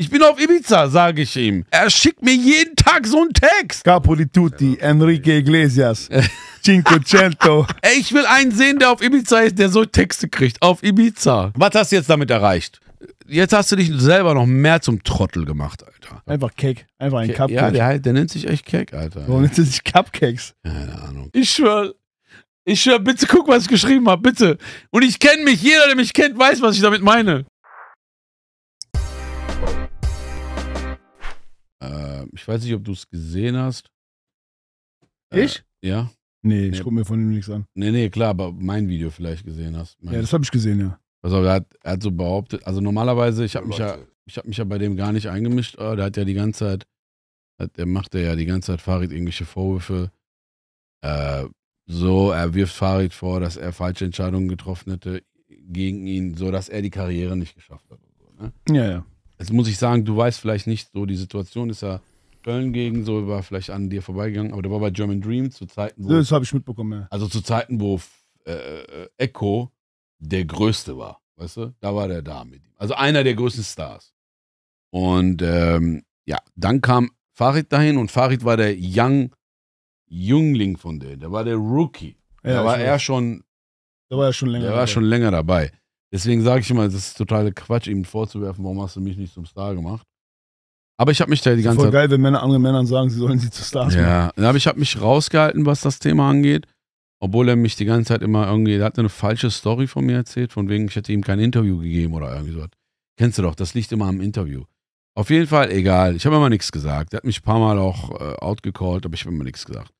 Ich bin auf Ibiza, sage ich ihm. Er schickt mir jeden Tag so einen Text. Capo di tutti, Enrique Iglesias, Cinquecento. Ey, ich will einen sehen, der auf Ibiza ist, der so Texte kriegt. Auf Ibiza. Was hast du jetzt damit erreicht? Jetzt hast du dich selber noch mehr zum Trottel gemacht, Alter. Einfach Keck. Einfach ein Capkekz. Ja, der nennt sich echt Keck, Alter. Warum nennt er sich Capkekz? Keine Ahnung. Ich schwöre. Ich schwöre, bitte guck, was ich geschrieben habe, bitte. Und ich kenne mich. Jeder, der mich kennt, weiß, was ich damit meine. Ich weiß nicht, ob du es gesehen hast. Ich? Ja. Nee, ich gucke mir von ihm nichts an. Nee, nee, klar, aber mein Video vielleicht gesehen hast. Ja, das habe ich gesehen, ja. Also er hat so behauptet, also normalerweise, ich hab mich ja bei dem gar nicht eingemischt, der hat ja die ganze Zeit, der macht ja die ganze Zeit Farid irgendwelche Vorwürfe. Er wirft Farid vor, dass er falsche Entscheidungen getroffen hätte gegen ihn, sodass er die Karriere nicht geschafft hat. So, ne? Ja, ja. Jetzt muss ich sagen, du weißt vielleicht nicht, so die Situation ist ja Köln gegen, so war vielleicht an dir vorbeigegangen, aber der war bei German Dream zu Zeiten, wo... Das habe ich mitbekommen, ja. Also zu Zeiten, wo Echo der Größte war, weißt du? Da war der da mit ihm. Also einer der größten Stars. Und ja, dann kam Farid dahin und Farid war der Jüngling von denen, der war der Rookie. Ja, da war er schon... Da war er schon länger dabei. Der war schon länger dabei. Deswegen sage ich immer, das ist totaler Quatsch, ihm vorzuwerfen, warum hast du mich nicht zum Star gemacht. Aber ich habe mich da die ganze Zeit... Voll geil, wenn Männer anderen Männern sagen, sie sollen sie zu Stars machen. Ja, aber ich habe mich rausgehalten, was das Thema angeht. Obwohl er mich die ganze Zeit immer irgendwie... Er hat eine falsche Story von mir erzählt, von wegen, ich hätte ihm kein Interview gegeben oder irgendwie sowas. Kennst du doch, das liegt immer am Interview. Auf jeden Fall, egal, ich habe immer nichts gesagt. Er hat mich ein paar Mal auch outgecallt, aber ich habe immer nichts gesagt.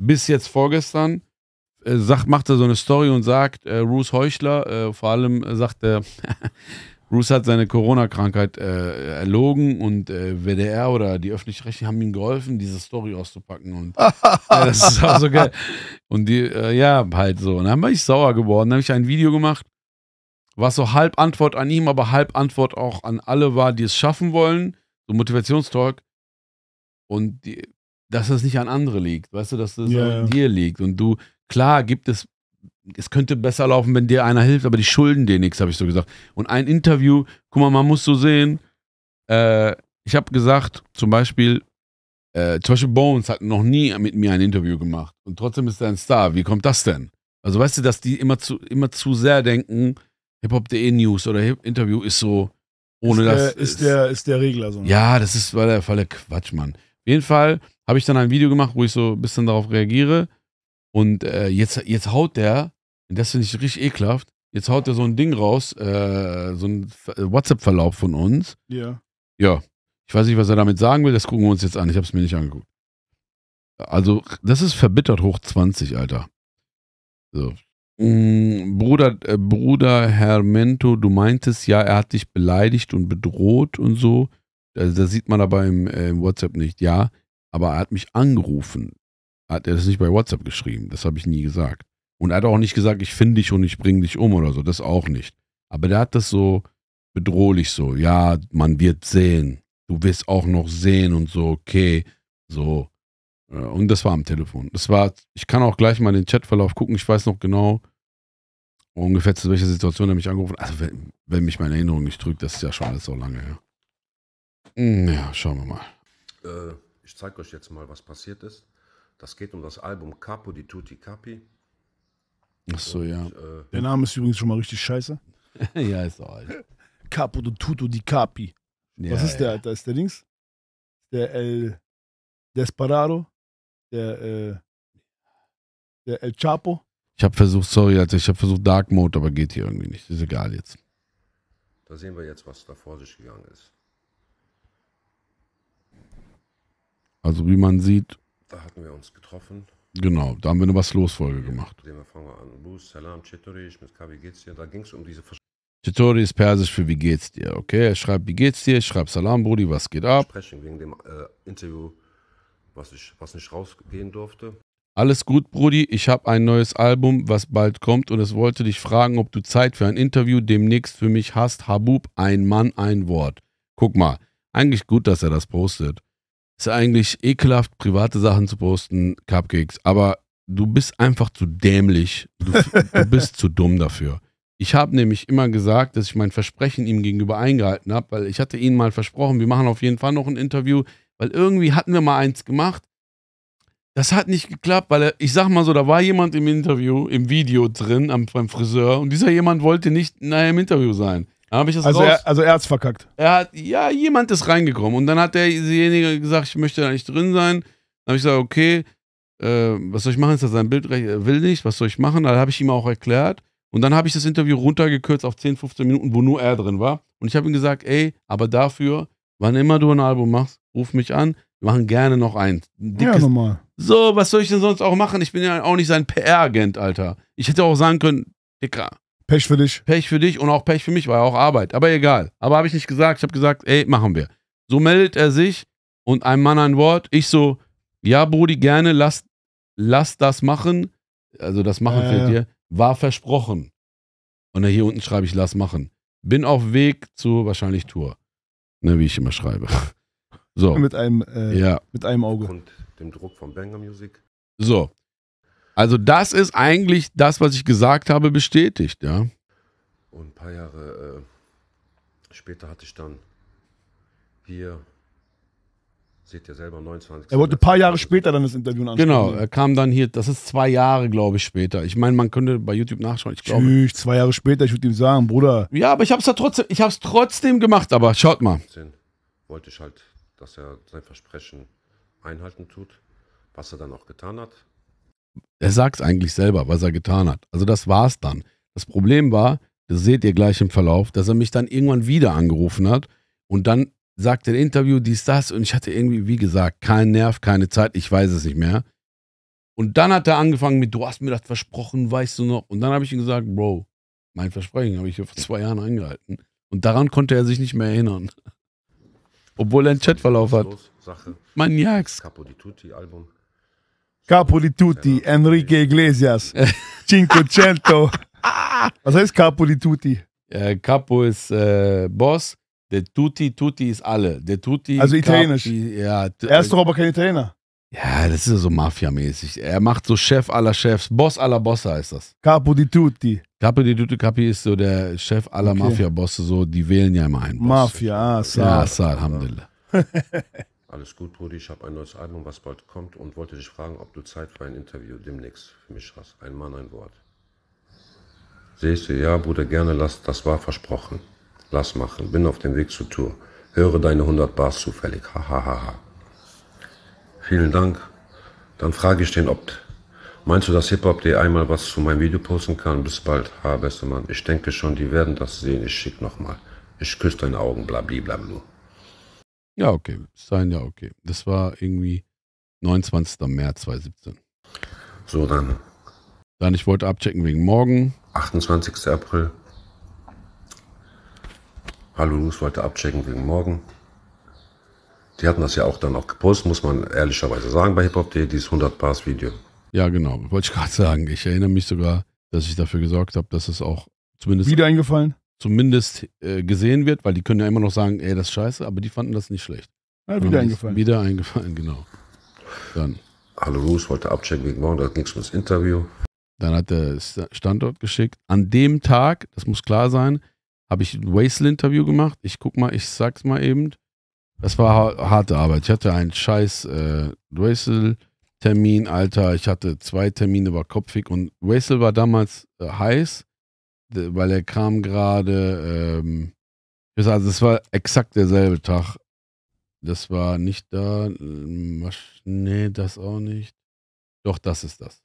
Bis jetzt vorgestern... macht er so eine Story und sagt, Roos Heuchler, vor allem sagt er, Roos hat seine Corona-Krankheit erlogen und WDR oder die Öffentlich-Rechtlichen haben ihm geholfen, diese Story auszupacken. Und ja, das ist auch so geil. Und die, ja, halt so. Und dann bin ich sauer geworden. Dann habe ich ein Video gemacht, was so halb Antwort an ihm, aber halb Antwort auch an alle war, die es schaffen wollen. So Motivationstalk. Und die, dass es nicht an andere liegt. Weißt du, dass es an dir liegt. Und du... Klar gibt es, es könnte besser laufen, wenn dir einer hilft, aber die schulden dir nichts, habe ich so gesagt. Und ein Interview, guck mal, man muss so sehen, ich habe gesagt, zum Beispiel Bones hat noch nie mit mir ein Interview gemacht und trotzdem ist er ein Star, wie kommt das denn? Also weißt du, dass die immer zu sehr denken, Hip-Hop.de News oder Interview ist so, ohne das... Ist der Regler so. Ja, das ist voller Quatsch, Mann. Auf jeden Fall habe ich dann ein Video gemacht, wo ich so ein bisschen darauf reagiere. Und jetzt haut der, und das finde ich richtig ekelhaft, jetzt haut der so ein Ding raus, so ein WhatsApp-Verlauf von uns. Ja. Ja. Ich weiß nicht, was er damit sagen will, das gucken wir uns jetzt an. Ich habe es mir nicht angeguckt. Also, das ist verbittert hoch 20, Alter. So. Bruder Hermento, du meintest ja, er hat dich beleidigt und bedroht und so. Also, das sieht man aber im WhatsApp nicht. Ja, aber er hat mich angerufen. Hat er das nicht bei WhatsApp geschrieben. Das habe ich nie gesagt. Und er hat auch nicht gesagt, ich finde dich und ich bringe dich um oder so. Das auch nicht. Aber der hat das so bedrohlich so. Ja, man wird sehen. Du wirst auch noch sehen und so. Okay. So. Und das war am Telefon. Das war, ich kann auch gleich mal den Chatverlauf gucken. Ich weiß noch genau ungefähr, zu welcher Situation er mich angerufen hat. Also wenn mich meine Erinnerung nicht trügt, das ist ja schon alles so lange her. Ja, schauen wir mal. Ich zeige euch jetzt mal, was passiert ist. Das geht um das Album Capo di tutti Capi. Ach so, ja. Und, der Name ist übrigens schon mal richtig scheiße. Ja, ist auch alt. Capo di tutti di Capi. Ja, was ist der, Alter? Ist der Dings? Der El Desperado? Der El Chapo? Ich habe versucht, sorry, Alter, ich habe versucht Dark Mode, aber geht hier irgendwie nicht. Ist egal jetzt. Da sehen wir jetzt, was da vor sich gegangen ist. Also wie man sieht, da hatten wir uns getroffen. Genau, da haben wir eine Was-Los-Folge gemacht. Wir fangen an. Bus, Salam, Chetorisch, mit K, wie geht's dir? Da ging es um diese Versprechen. Chetori ist persisch für wie geht's dir, okay? Er schreibt, wie geht's dir? Ich schreibe, Salam, Brudi, was geht ab? Versprechen wegen dem Interview, was nicht rausgehen durfte. Alles gut, Brudi. Ich habe ein neues Album, was bald kommt und es wollte dich fragen, ob du Zeit für ein Interview demnächst für mich hast. Habub, ein Mann, ein Wort. Guck mal, eigentlich gut, dass er das postet. Ist ja eigentlich ekelhaft, private Sachen zu posten, Capkekz, aber du bist einfach zu dämlich. Du bist zu dumm dafür. Ich habe nämlich immer gesagt, dass ich mein Versprechen ihm gegenüber eingehalten habe, weil ich hatte ihnen mal versprochen, wir machen auf jeden Fall noch ein Interview, weil irgendwie hatten wir mal eins gemacht. Das hat nicht geklappt, weil ich sag mal so, da war jemand im Interview, im Video drin, beim Friseur und dieser jemand wollte nicht nachher im Interview sein. Dann hab ich das also er hat's verkackt. Ja, jemand ist reingekommen und dann hat derjenige gesagt, ich möchte da nicht drin sein. Dann habe ich gesagt, okay, was soll ich machen? Ist das sein Bildrecht? Er will nicht, was soll ich machen? Dann habe ich ihm auch erklärt. Und dann habe ich das Interview runtergekürzt auf 10, 15 Minuten, wo nur er drin war. Und ich habe ihm gesagt, ey, aber dafür, wann immer du ein Album machst, ruf mich an, wir machen gerne noch eins. Ja, normal. So, was soll ich denn sonst auch machen? Ich bin ja auch nicht sein PR-Agent, Alter. Ich hätte auch sagen können, Dicker. Pech für dich. Pech für dich und auch Pech für mich, war ja auch Arbeit. Aber egal. Aber habe ich nicht gesagt. Ich habe gesagt, ey, machen wir. So meldet er sich und ein Mann ein Wort. Ich so, ja, Brudi, gerne, lass das machen. Also das Machen fehlt dir. War versprochen. Und hier unten schreibe ich, lass machen. Bin auf Weg zu wahrscheinlich Tour. Ne, wie ich immer schreibe. So. Mit einem Auge. Und dem Druck von Banger Musik. So. Also das ist eigentlich das, was ich gesagt habe, bestätigt, ja. Und ein paar Jahre später hatte ich dann hier, seht ihr selber, 29. Er wollte ein paar Jahre später dann das Interview anschauen. Genau, er kam dann hier, das ist 2 Jahre, glaube ich, später. Ich meine, man könnte bei YouTube nachschauen. Ich glaube, 2 Jahre später, ich würde ihm sagen, Bruder. Ja, aber ich habe es ja trotzdem, ich habe es trotzdem gemacht, aber schaut mal. Wollte ich halt, dass er sein Versprechen einhalten tut, was er dann auch getan hat. Er sagt es eigentlich selber, was er getan hat. Also das war es dann. Das Problem war, das seht ihr gleich im Verlauf, dass er mich dann irgendwann wieder angerufen hat und dann sagte er Interview, dies, das und ich hatte irgendwie, wie gesagt, keinen Nerv, keine Zeit, ich weiß es nicht mehr. Und dann hat er angefangen mit, du hast mir das versprochen, weißt du noch? Und dann habe ich ihm gesagt, Bro, mein Versprechen habe ich hier vor 2 Jahren eingehalten. Und daran konnte er sich nicht mehr erinnern. Obwohl er einen Chatverlauf hat. Maniaks. Capo di tutti, Album. Capo di tutti, Enrique Iglesias, Cinquecento. Was heißt Capo di tutti? Capo ist Boss, der Tutti ist alle. Der Tutti, also italienisch. Capi, ja, er ist doch aber kein Italiener. Ja, das ist ja so Mafia-mäßig. Er macht so Chef aller Chefs, Boss aller Bosse heißt das. Capo di tutti. Capo di tutti, Capi ist so der Chef aller Mafia-Bosse, so, die wählen ja immer einen Boss. Mafia, Assad. Assad, Alhamdulillah. Alles gut, Brudi, ich habe ein neues Album, was bald kommt und wollte dich fragen, ob du Zeit für ein Interview demnächst für mich hast. Ein Mann, ein Wort. Siehst du, ja, Bruder, gerne, lass, das war versprochen. Lass machen, bin auf dem Weg zur Tour. Höre deine 100 Bars zufällig, hahaha. Vielen Dank. Dann frage ich den, ob... Meinst du, dass Hip-Hop.de einmal was zu meinem Video posten kann? Bis bald, ha, beste Mann. Ich denke schon, die werden das sehen. Ich schick nochmal. Ich küsse deine Augen, blablabla. Ja, okay. Sein, ja, okay. Das war irgendwie 29. März 2017. So, dann. Dann, ich wollte abchecken wegen morgen. 28. April. Hallo, ich wollte abchecken wegen morgen. Die hatten das ja auch dann auch gepostet, muss man ehrlicherweise sagen, bei Hip-Hop.de, dieses 100 Bars Video. Ja, genau. Wollte ich gerade sagen. Ich erinnere mich sogar, dass ich dafür gesorgt habe, dass es auch zumindest... Wieder eingefallen? Zumindest gesehen wird, weil die können ja immer noch sagen, ey, das ist scheiße, aber die fanden das nicht schlecht. Ja, wieder eingefallen. Wieder eingefallen, genau. Dann. Hallo Ruth, wollte abchecken wegen morgen, da ging es ums Interview. Dann hat der Standort geschickt. An dem Tag, das muss klar sein, habe ich ein Weasel-Interview gemacht. Ich guck mal, ich sag's mal eben. Das war harte Arbeit. Ich hatte einen scheiß Weasel-Termin, Alter. Ich hatte 2 Termine, war kopfig und Weasel war damals heiß. Weil er kam gerade, also es war exakt derselbe Tag. Das war nicht da, nee, das auch nicht. Doch, das ist das.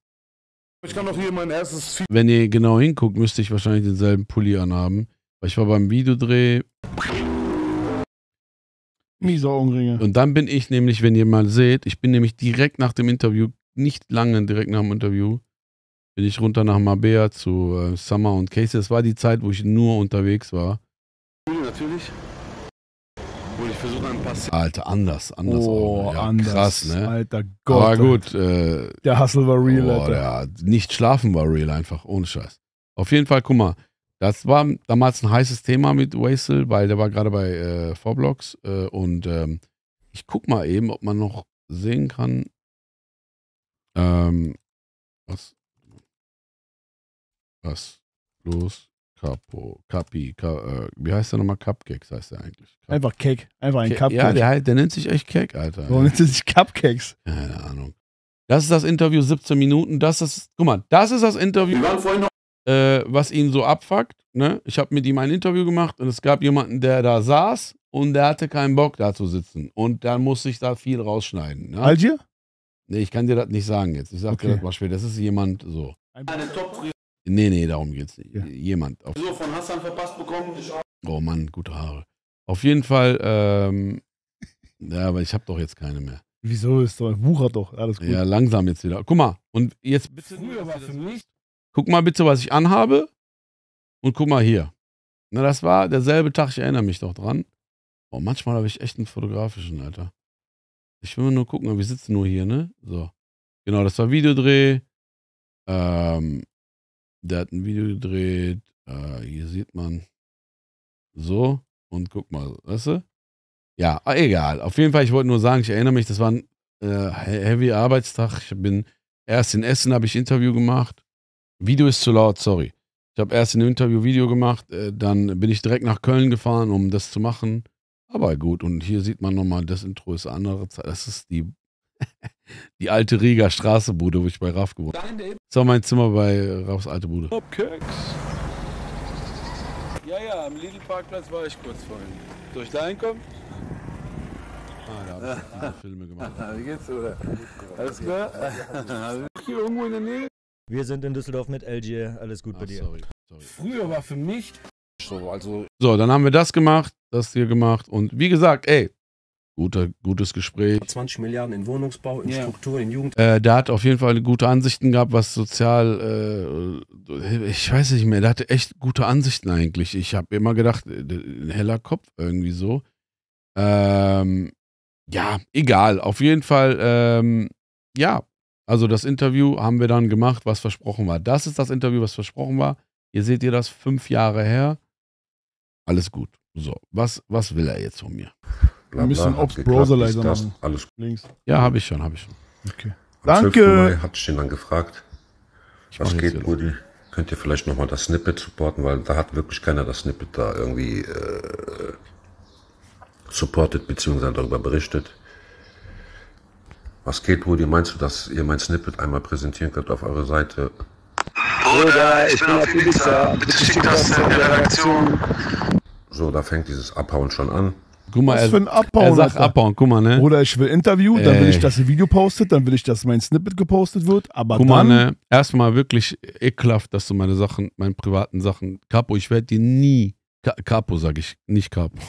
Ich kann auch hier mein erstes Video. Wenn ihr genau hinguckt, müsste ich wahrscheinlich denselben Pulli anhaben. Weil ich war beim Videodreh. Miese Augenringe. Und dann bin ich nämlich, wenn ihr mal seht, ich bin nämlich direkt nach dem Interview, nicht lange direkt nach dem Interview, bin ich runter nach Marbella zu Summer und Casey. Das war die Zeit, wo ich nur unterwegs war. Natürlich. Und ich versuche ein paar... Alter, anders. Oh, auch, ja, anders. Krass, ne? Alter, Gott. Aber gut. Der Hustle war real, Alter. Ja, nicht schlafen war real, einfach, ohne Scheiß. Auf jeden Fall, guck mal, das war damals ein heißes Thema mit Weasel, weil der war gerade bei 4blocks. Ich guck mal eben, ob man noch sehen kann. Was los Wie heißt der nochmal? Capkekz heißt der eigentlich. Einfach Cake. Einfach ein Capkekz. Ja, der nennt sich echt Cake, Alter. Warum nennt er sich Capkekz? Keine Ahnung. Das ist das Interview, 17 Minuten. Guck mal, das ist das Interview, was ihn so abfuckt. Ne? Ich habe mit ihm ein Interview gemacht und es gab jemanden, der da saß und der hatte keinen Bock, da zu sitzen. Und dann musste ich da viel rausschneiden. Ne? Algier? Nee, ich kann dir das nicht sagen jetzt. Ich sag dir das mal später. Das ist jemand so. Nee, darum geht's nicht. Ja. Jemand. So, von Hassan verpasst bekommen. Oh Mann, gute Haare. Auf jeden Fall, ja, aber ich habe doch jetzt keine mehr. Wieso ist doch, wuchert doch, alles gut. Ja, langsam jetzt wieder. Guck mal, und jetzt bitte. Früher war für mich. Guck mal bitte, was ich anhabe. Und guck mal hier. Na, das war derselbe Tag, ich erinnere mich doch dran. Oh, manchmal habe ich echt einen fotografischen, Alter. Ich will nur gucken, aber wir sitzen nur hier, ne? So. Genau, das war Videodreh. Der hat ein Video gedreht. Hier sieht man. So. Und guck mal, weißt du? Ja, egal. Auf jeden Fall, ich wollte nur sagen, ich erinnere mich, das war ein heavy Arbeitstag. Ich bin erst in Essen, habe ich Interview gemacht. Video ist zu laut, sorry. Ich habe erst ein Interview-Video gemacht. Dann bin ich direkt nach Köln gefahren, um das zu machen. Aber gut, und hier sieht man nochmal, das Intro ist eine andere Zeit. Das ist die alte Rieger Straßenbude, wo ich bei Raff gewohnt habe. Das war mein Zimmer bei Raffs alte Bude. Ja, am Lidl-Parkplatz war ich kurz vorhin. Soll ich da hinkommen? Ah, da hab ich viele Filme gemacht. Wie geht's, oder? Alles klar? Hier irgendwo in der Nähe? Wir sind in Düsseldorf mit LG. Alles gut bei dir. Sorry. Früher war für mich... So, dann haben wir das gemacht, das hier gemacht und wie gesagt, ey, gutes Gespräch. 20 Milliarden in Wohnungsbau, in Struktur, in Jugend. Der hat auf jeden Fall gute Ansichten gehabt, was sozial, ich weiß nicht mehr, der hatte echt gute Ansichten eigentlich. Ich habe immer gedacht, ein heller Kopf irgendwie so. Ja, egal, auf jeden Fall, ja, also das Interview haben wir dann gemacht, was versprochen war. Das ist das Interview, was versprochen war. Hier seht ihr das, 5 Jahre her. Alles gut. So, was will er jetzt von mir? Wir müssen Ops-Browser leiser machen. Alles links. Ja, habe ich schon. Okay. Am Danke. Am 12. Mai hatte ich ihn dann gefragt, was geht, Rudi? Könnt ihr vielleicht nochmal das Snippet supporten, weil da hat wirklich keiner das Snippet da irgendwie supportet bzw. darüber berichtet. Was geht, Rudi? Meinst du, dass ihr mein Snippet einmal präsentieren könnt auf eurer Seite? Bruder, ich bin auf Ibiza. Bitte schick das in der Redaktion. So, da fängt dieses Abhauen schon an. Guck mal, was für ein Abhauen, er sagt Abhauen, guck mal, ne? Oder ich will Interview, dann will ich, dass ein Video postet, dann will ich, dass mein Snippet gepostet wird, aber guck dann... Guck mal, ne? Erstmal wirklich ekelhaft, dass du meine Sachen, meine privaten Sachen... Capo, ich werde dir nie... Capo sag ich, nicht Capo.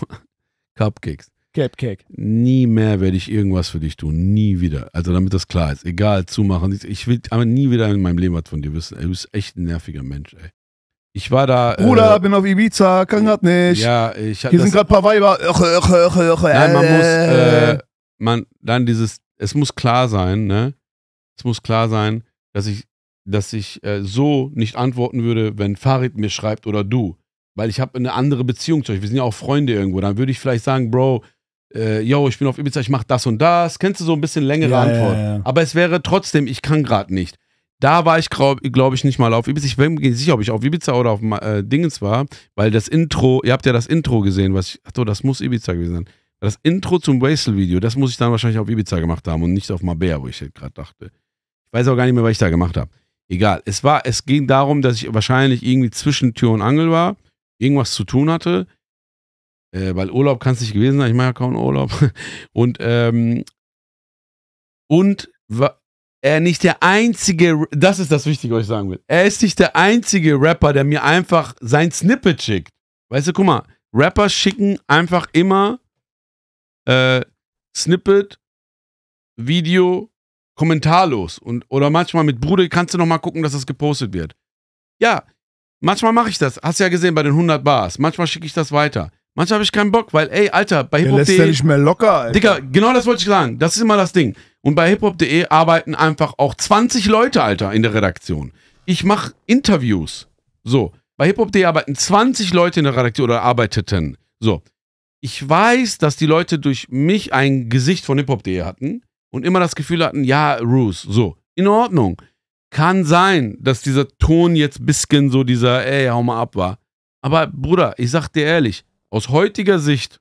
Capkekz. Capkekz. Nie mehr werde ich irgendwas für dich tun, nie wieder. Also damit das klar ist, egal, zumachen. Ich will aber nie wieder in meinem Leben was von dir wissen. Ey, du bist echt ein nerviger Mensch, ey. Ich war da. Bruder, bin auf Ibiza, kann grad nicht. Ja, ich hatte. Hier sind gerade ein paar Weiber. Nein, man muss. Dann dieses. Es muss klar sein, ne? Es muss klar sein, dass ich so nicht antworten würde, wenn Farid mir schreibt oder du. Weil ich habe eine andere Beziehung zu euch. Wir sind ja auch Freunde irgendwo. Dann würde ich vielleicht sagen, Bro, yo, ich bin auf Ibiza, ich mach das und das. Kennst du so ein bisschen längere Antwort? Ja. Aber es wäre trotzdem, ich kann gerade nicht. Da war ich, glaube ich, nicht mal auf Ibiza. Ich bin mir nicht sicher, ob ich auf Ibiza oder auf Dingens war, weil das Intro, ihr habt ja das Intro gesehen, was ich, achso, das muss Ibiza gewesen sein. Das Intro zum Weasel-Video, das muss ich dann wahrscheinlich auf Ibiza gemacht haben und nicht auf Marbella, wo ich halt gerade dachte. Ich weiß auch gar nicht mehr, was ich da gemacht habe. Egal, es ging darum, dass ich wahrscheinlich irgendwie zwischen Tür und Angel war, irgendwas zu tun hatte, weil Urlaub kann es nicht gewesen sein, ich mache ja kaum Urlaub. Und er nicht der einzige, das ist das Wichtige, was ich sagen will. Er ist nicht der einzige Rapper, der mir einfach sein Snippet schickt. Weißt du, guck mal, Rapper schicken einfach immer Snippet, Video, kommentarlos. Oder manchmal mit Bruder, kannst du nochmal gucken, dass das gepostet wird. Ja, manchmal mache ich das. Hast du ja gesehen bei den 100 Bars. Manchmal schicke ich das weiter. Manchmal habe ich keinen Bock, weil, ey, Alter, bei Hip-Hop.de... Der lässt ja nicht mehr locker, Alter. Digga, genau das wollte ich sagen. Das ist immer das Ding. Und bei Hip-Hop.de arbeiten einfach auch 20 Leute, Alter, in der Redaktion. Ich mache Interviews. So. Bei Hip-Hop.de arbeiten 20 Leute in der Redaktion oder arbeiteten. So. Ich weiß, dass die Leute durch mich ein Gesicht von Hip-Hop.de hatten und immer das Gefühl hatten, ja, Roos, so. In Ordnung. Kann sein, dass dieser Ton jetzt bisschen so dieser, ey, hau mal ab war. Aber Bruder, ich sag dir ehrlich, aus heutiger Sicht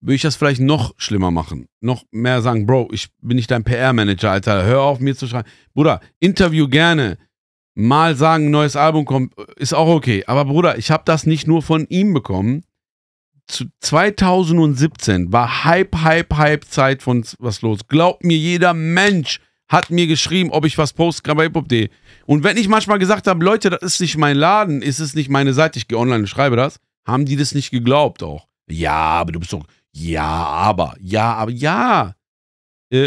würde ich das vielleicht noch schlimmer machen. Noch mehr sagen, Bro, ich bin nicht dein PR-Manager, Alter. Hör auf, mir zu schreiben. Bruder, Interview gerne. Mal sagen, neues Album kommt, ist auch okay. Aber Bruder, ich habe das nicht nur von ihm bekommen. 2017 war Hype-Zeit von was los. Glaubt mir, jeder Mensch hat mir geschrieben, ob ich was posten kann bei Hip-Hop.de. Und wenn ich manchmal gesagt habe, Leute, das ist nicht mein Laden, ist es nicht meine Seite, ich gehe online und schreibe das, haben die das nicht geglaubt auch. Ja, aber du bist doch, ja.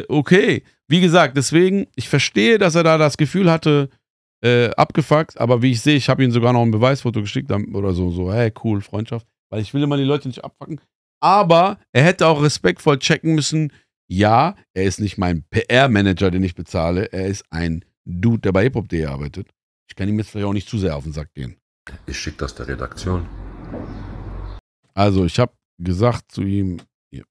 Okay, wie gesagt, deswegen, ich verstehe, dass er da das Gefühl hatte, abgefuckt, aber wie ich sehe, ich habe ihm sogar noch ein Beweisfoto geschickt oder so, hey, cool, Freundschaft, weil ich will immer die Leute nicht abfucken. Aber er hätte auch respektvoll checken müssen, ja, er ist nicht mein PR-Manager, den ich bezahle, er ist ein Dude, der bei Hip-Hop.de arbeitet. Ich kann ihm jetzt vielleicht auch nicht zu sehr auf den Sack gehen. Ich schicke das der Redaktion. Also, ich habe gesagt zu ihm, hier.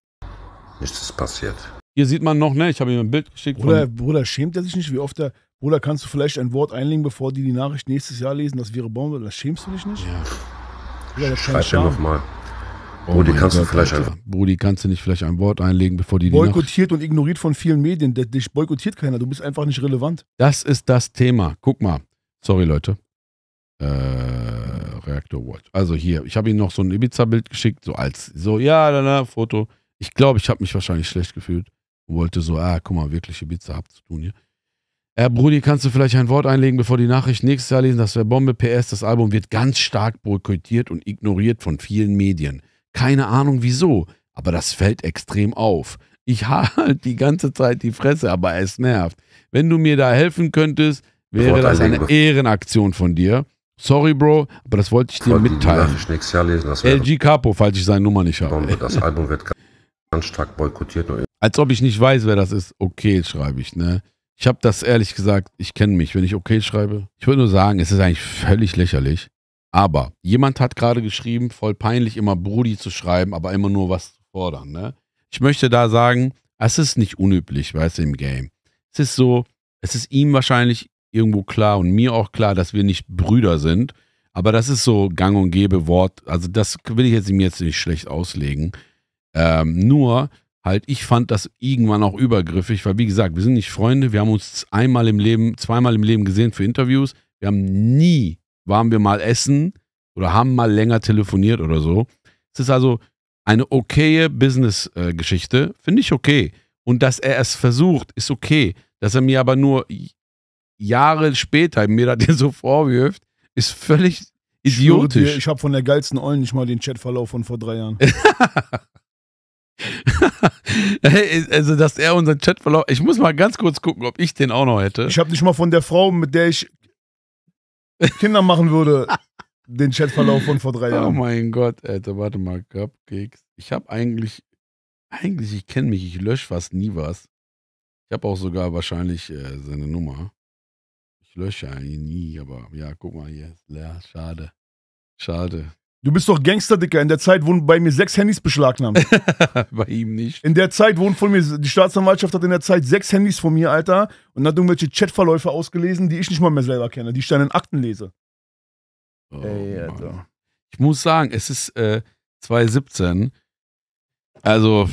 Nichts ist passiert. Hier sieht man noch, ne, ich habe ihm ein Bild geschickt. Bruder, schämt er sich nicht, wie oft er... Bruder, kannst du vielleicht ein Wort einlegen, bevor die Nachricht nächstes Jahr lesen? Das wäre Bombe. Das schämst du dich nicht? Ja. Bruder, schreib dir nochmal. Brudi, kannst du nicht vielleicht ein Wort einlegen, bevor die Nachricht... Boykottiert und ignoriert von vielen Medien. Dich boykottiert keiner. Du bist einfach nicht relevant. Das ist das Thema. Guck mal. Sorry, Leute. Reactor Watch. Also hier. Ich habe ihm noch so ein Ibiza-Bild geschickt. So als... So, ja, da, Foto. Ich glaube, ich habe mich wahrscheinlich schlecht gefühlt. Und wollte so, guck mal, wirklich Ibiza habt zu tun hier. Brudi, kannst du vielleicht ein Wort einlegen, bevor die Nachricht nächstes Jahr lesen? Das wäre Bombe. PS, das Album wird ganz stark boykottiert und ignoriert von vielen Medien. Keine Ahnung wieso, aber das fällt extrem auf. Ich halte die ganze Zeit die Fresse, aber es nervt. Wenn du mir da helfen könntest, wäre das eine Ehrenaktion von dir. Sorry, Bro, aber das wollte ich dir mitteilen. LG Capo, falls ich seine Nummer nicht habe. Das Album wird ganz stark boykottiert. Als ob ich nicht weiß, wer das ist. Okay, schreibe ich, ne? Ich habe das ehrlich gesagt, ich kenne mich, wenn ich okay schreibe. Ich würde nur sagen, es ist eigentlich völlig lächerlich. Aber jemand hat gerade geschrieben, voll peinlich immer Brudi zu schreiben, aber immer nur was zu fordern. Ne? Ich möchte da sagen, es ist nicht unüblich, weißt du, im Game. Es ist so, es ist ihm wahrscheinlich irgendwo klar und mir auch klar, dass wir nicht Brüder sind. Aber das ist so gang und gäbe Wort. Also das will ich jetzt ihm jetzt nicht schlecht auslegen. Nur... Halt, ich fand das irgendwann auch übergriffig, weil wie gesagt, wir sind nicht Freunde, wir haben uns einmal im Leben, zweimal im Leben gesehen für Interviews, wir haben nie, waren wir mal essen oder haben mal länger telefoniert oder so. Es ist also eine okaye Business-Geschichte, finde ich okay. Und dass er es versucht, ist okay. Dass er mir aber nur Jahre später mir das so vorwirft, ist völlig idiotisch. Ich habe von der geilsten Ollen nicht mal den Chatverlauf von vor 3 Jahren. Hey, also, dass er unseren Chatverlauf. Ich muss mal ganz kurz gucken, ob ich den auch noch hätte. Ich habe nicht mal von der Frau, mit der ich Kinder machen würde, den Chatverlauf von vor 3 Jahren. Oh mein Gott, Alter, warte mal, Capkekz. Ich habe eigentlich, ich kenne mich, ich lösche fast nie was. Ich habe auch sogar wahrscheinlich seine Nummer. Ich lösche eigentlich nie, aber ja, guck mal hier. Ja, schade. Schade. Du bist doch Gangster, Dicker. In der Zeit wurden bei mir 6 Handys beschlagnahmt. Bei ihm nicht. In der Zeit wurden von mir, die Staatsanwaltschaft hat in der Zeit 6 Handys von mir, Alter, und hat irgendwelche Chatverläufe ausgelesen, die ich nicht mal mehr selber kenne, die ich dann in Akten lese. Oh, ey, Alter. Mann. Ich muss sagen, es ist 2017. Also,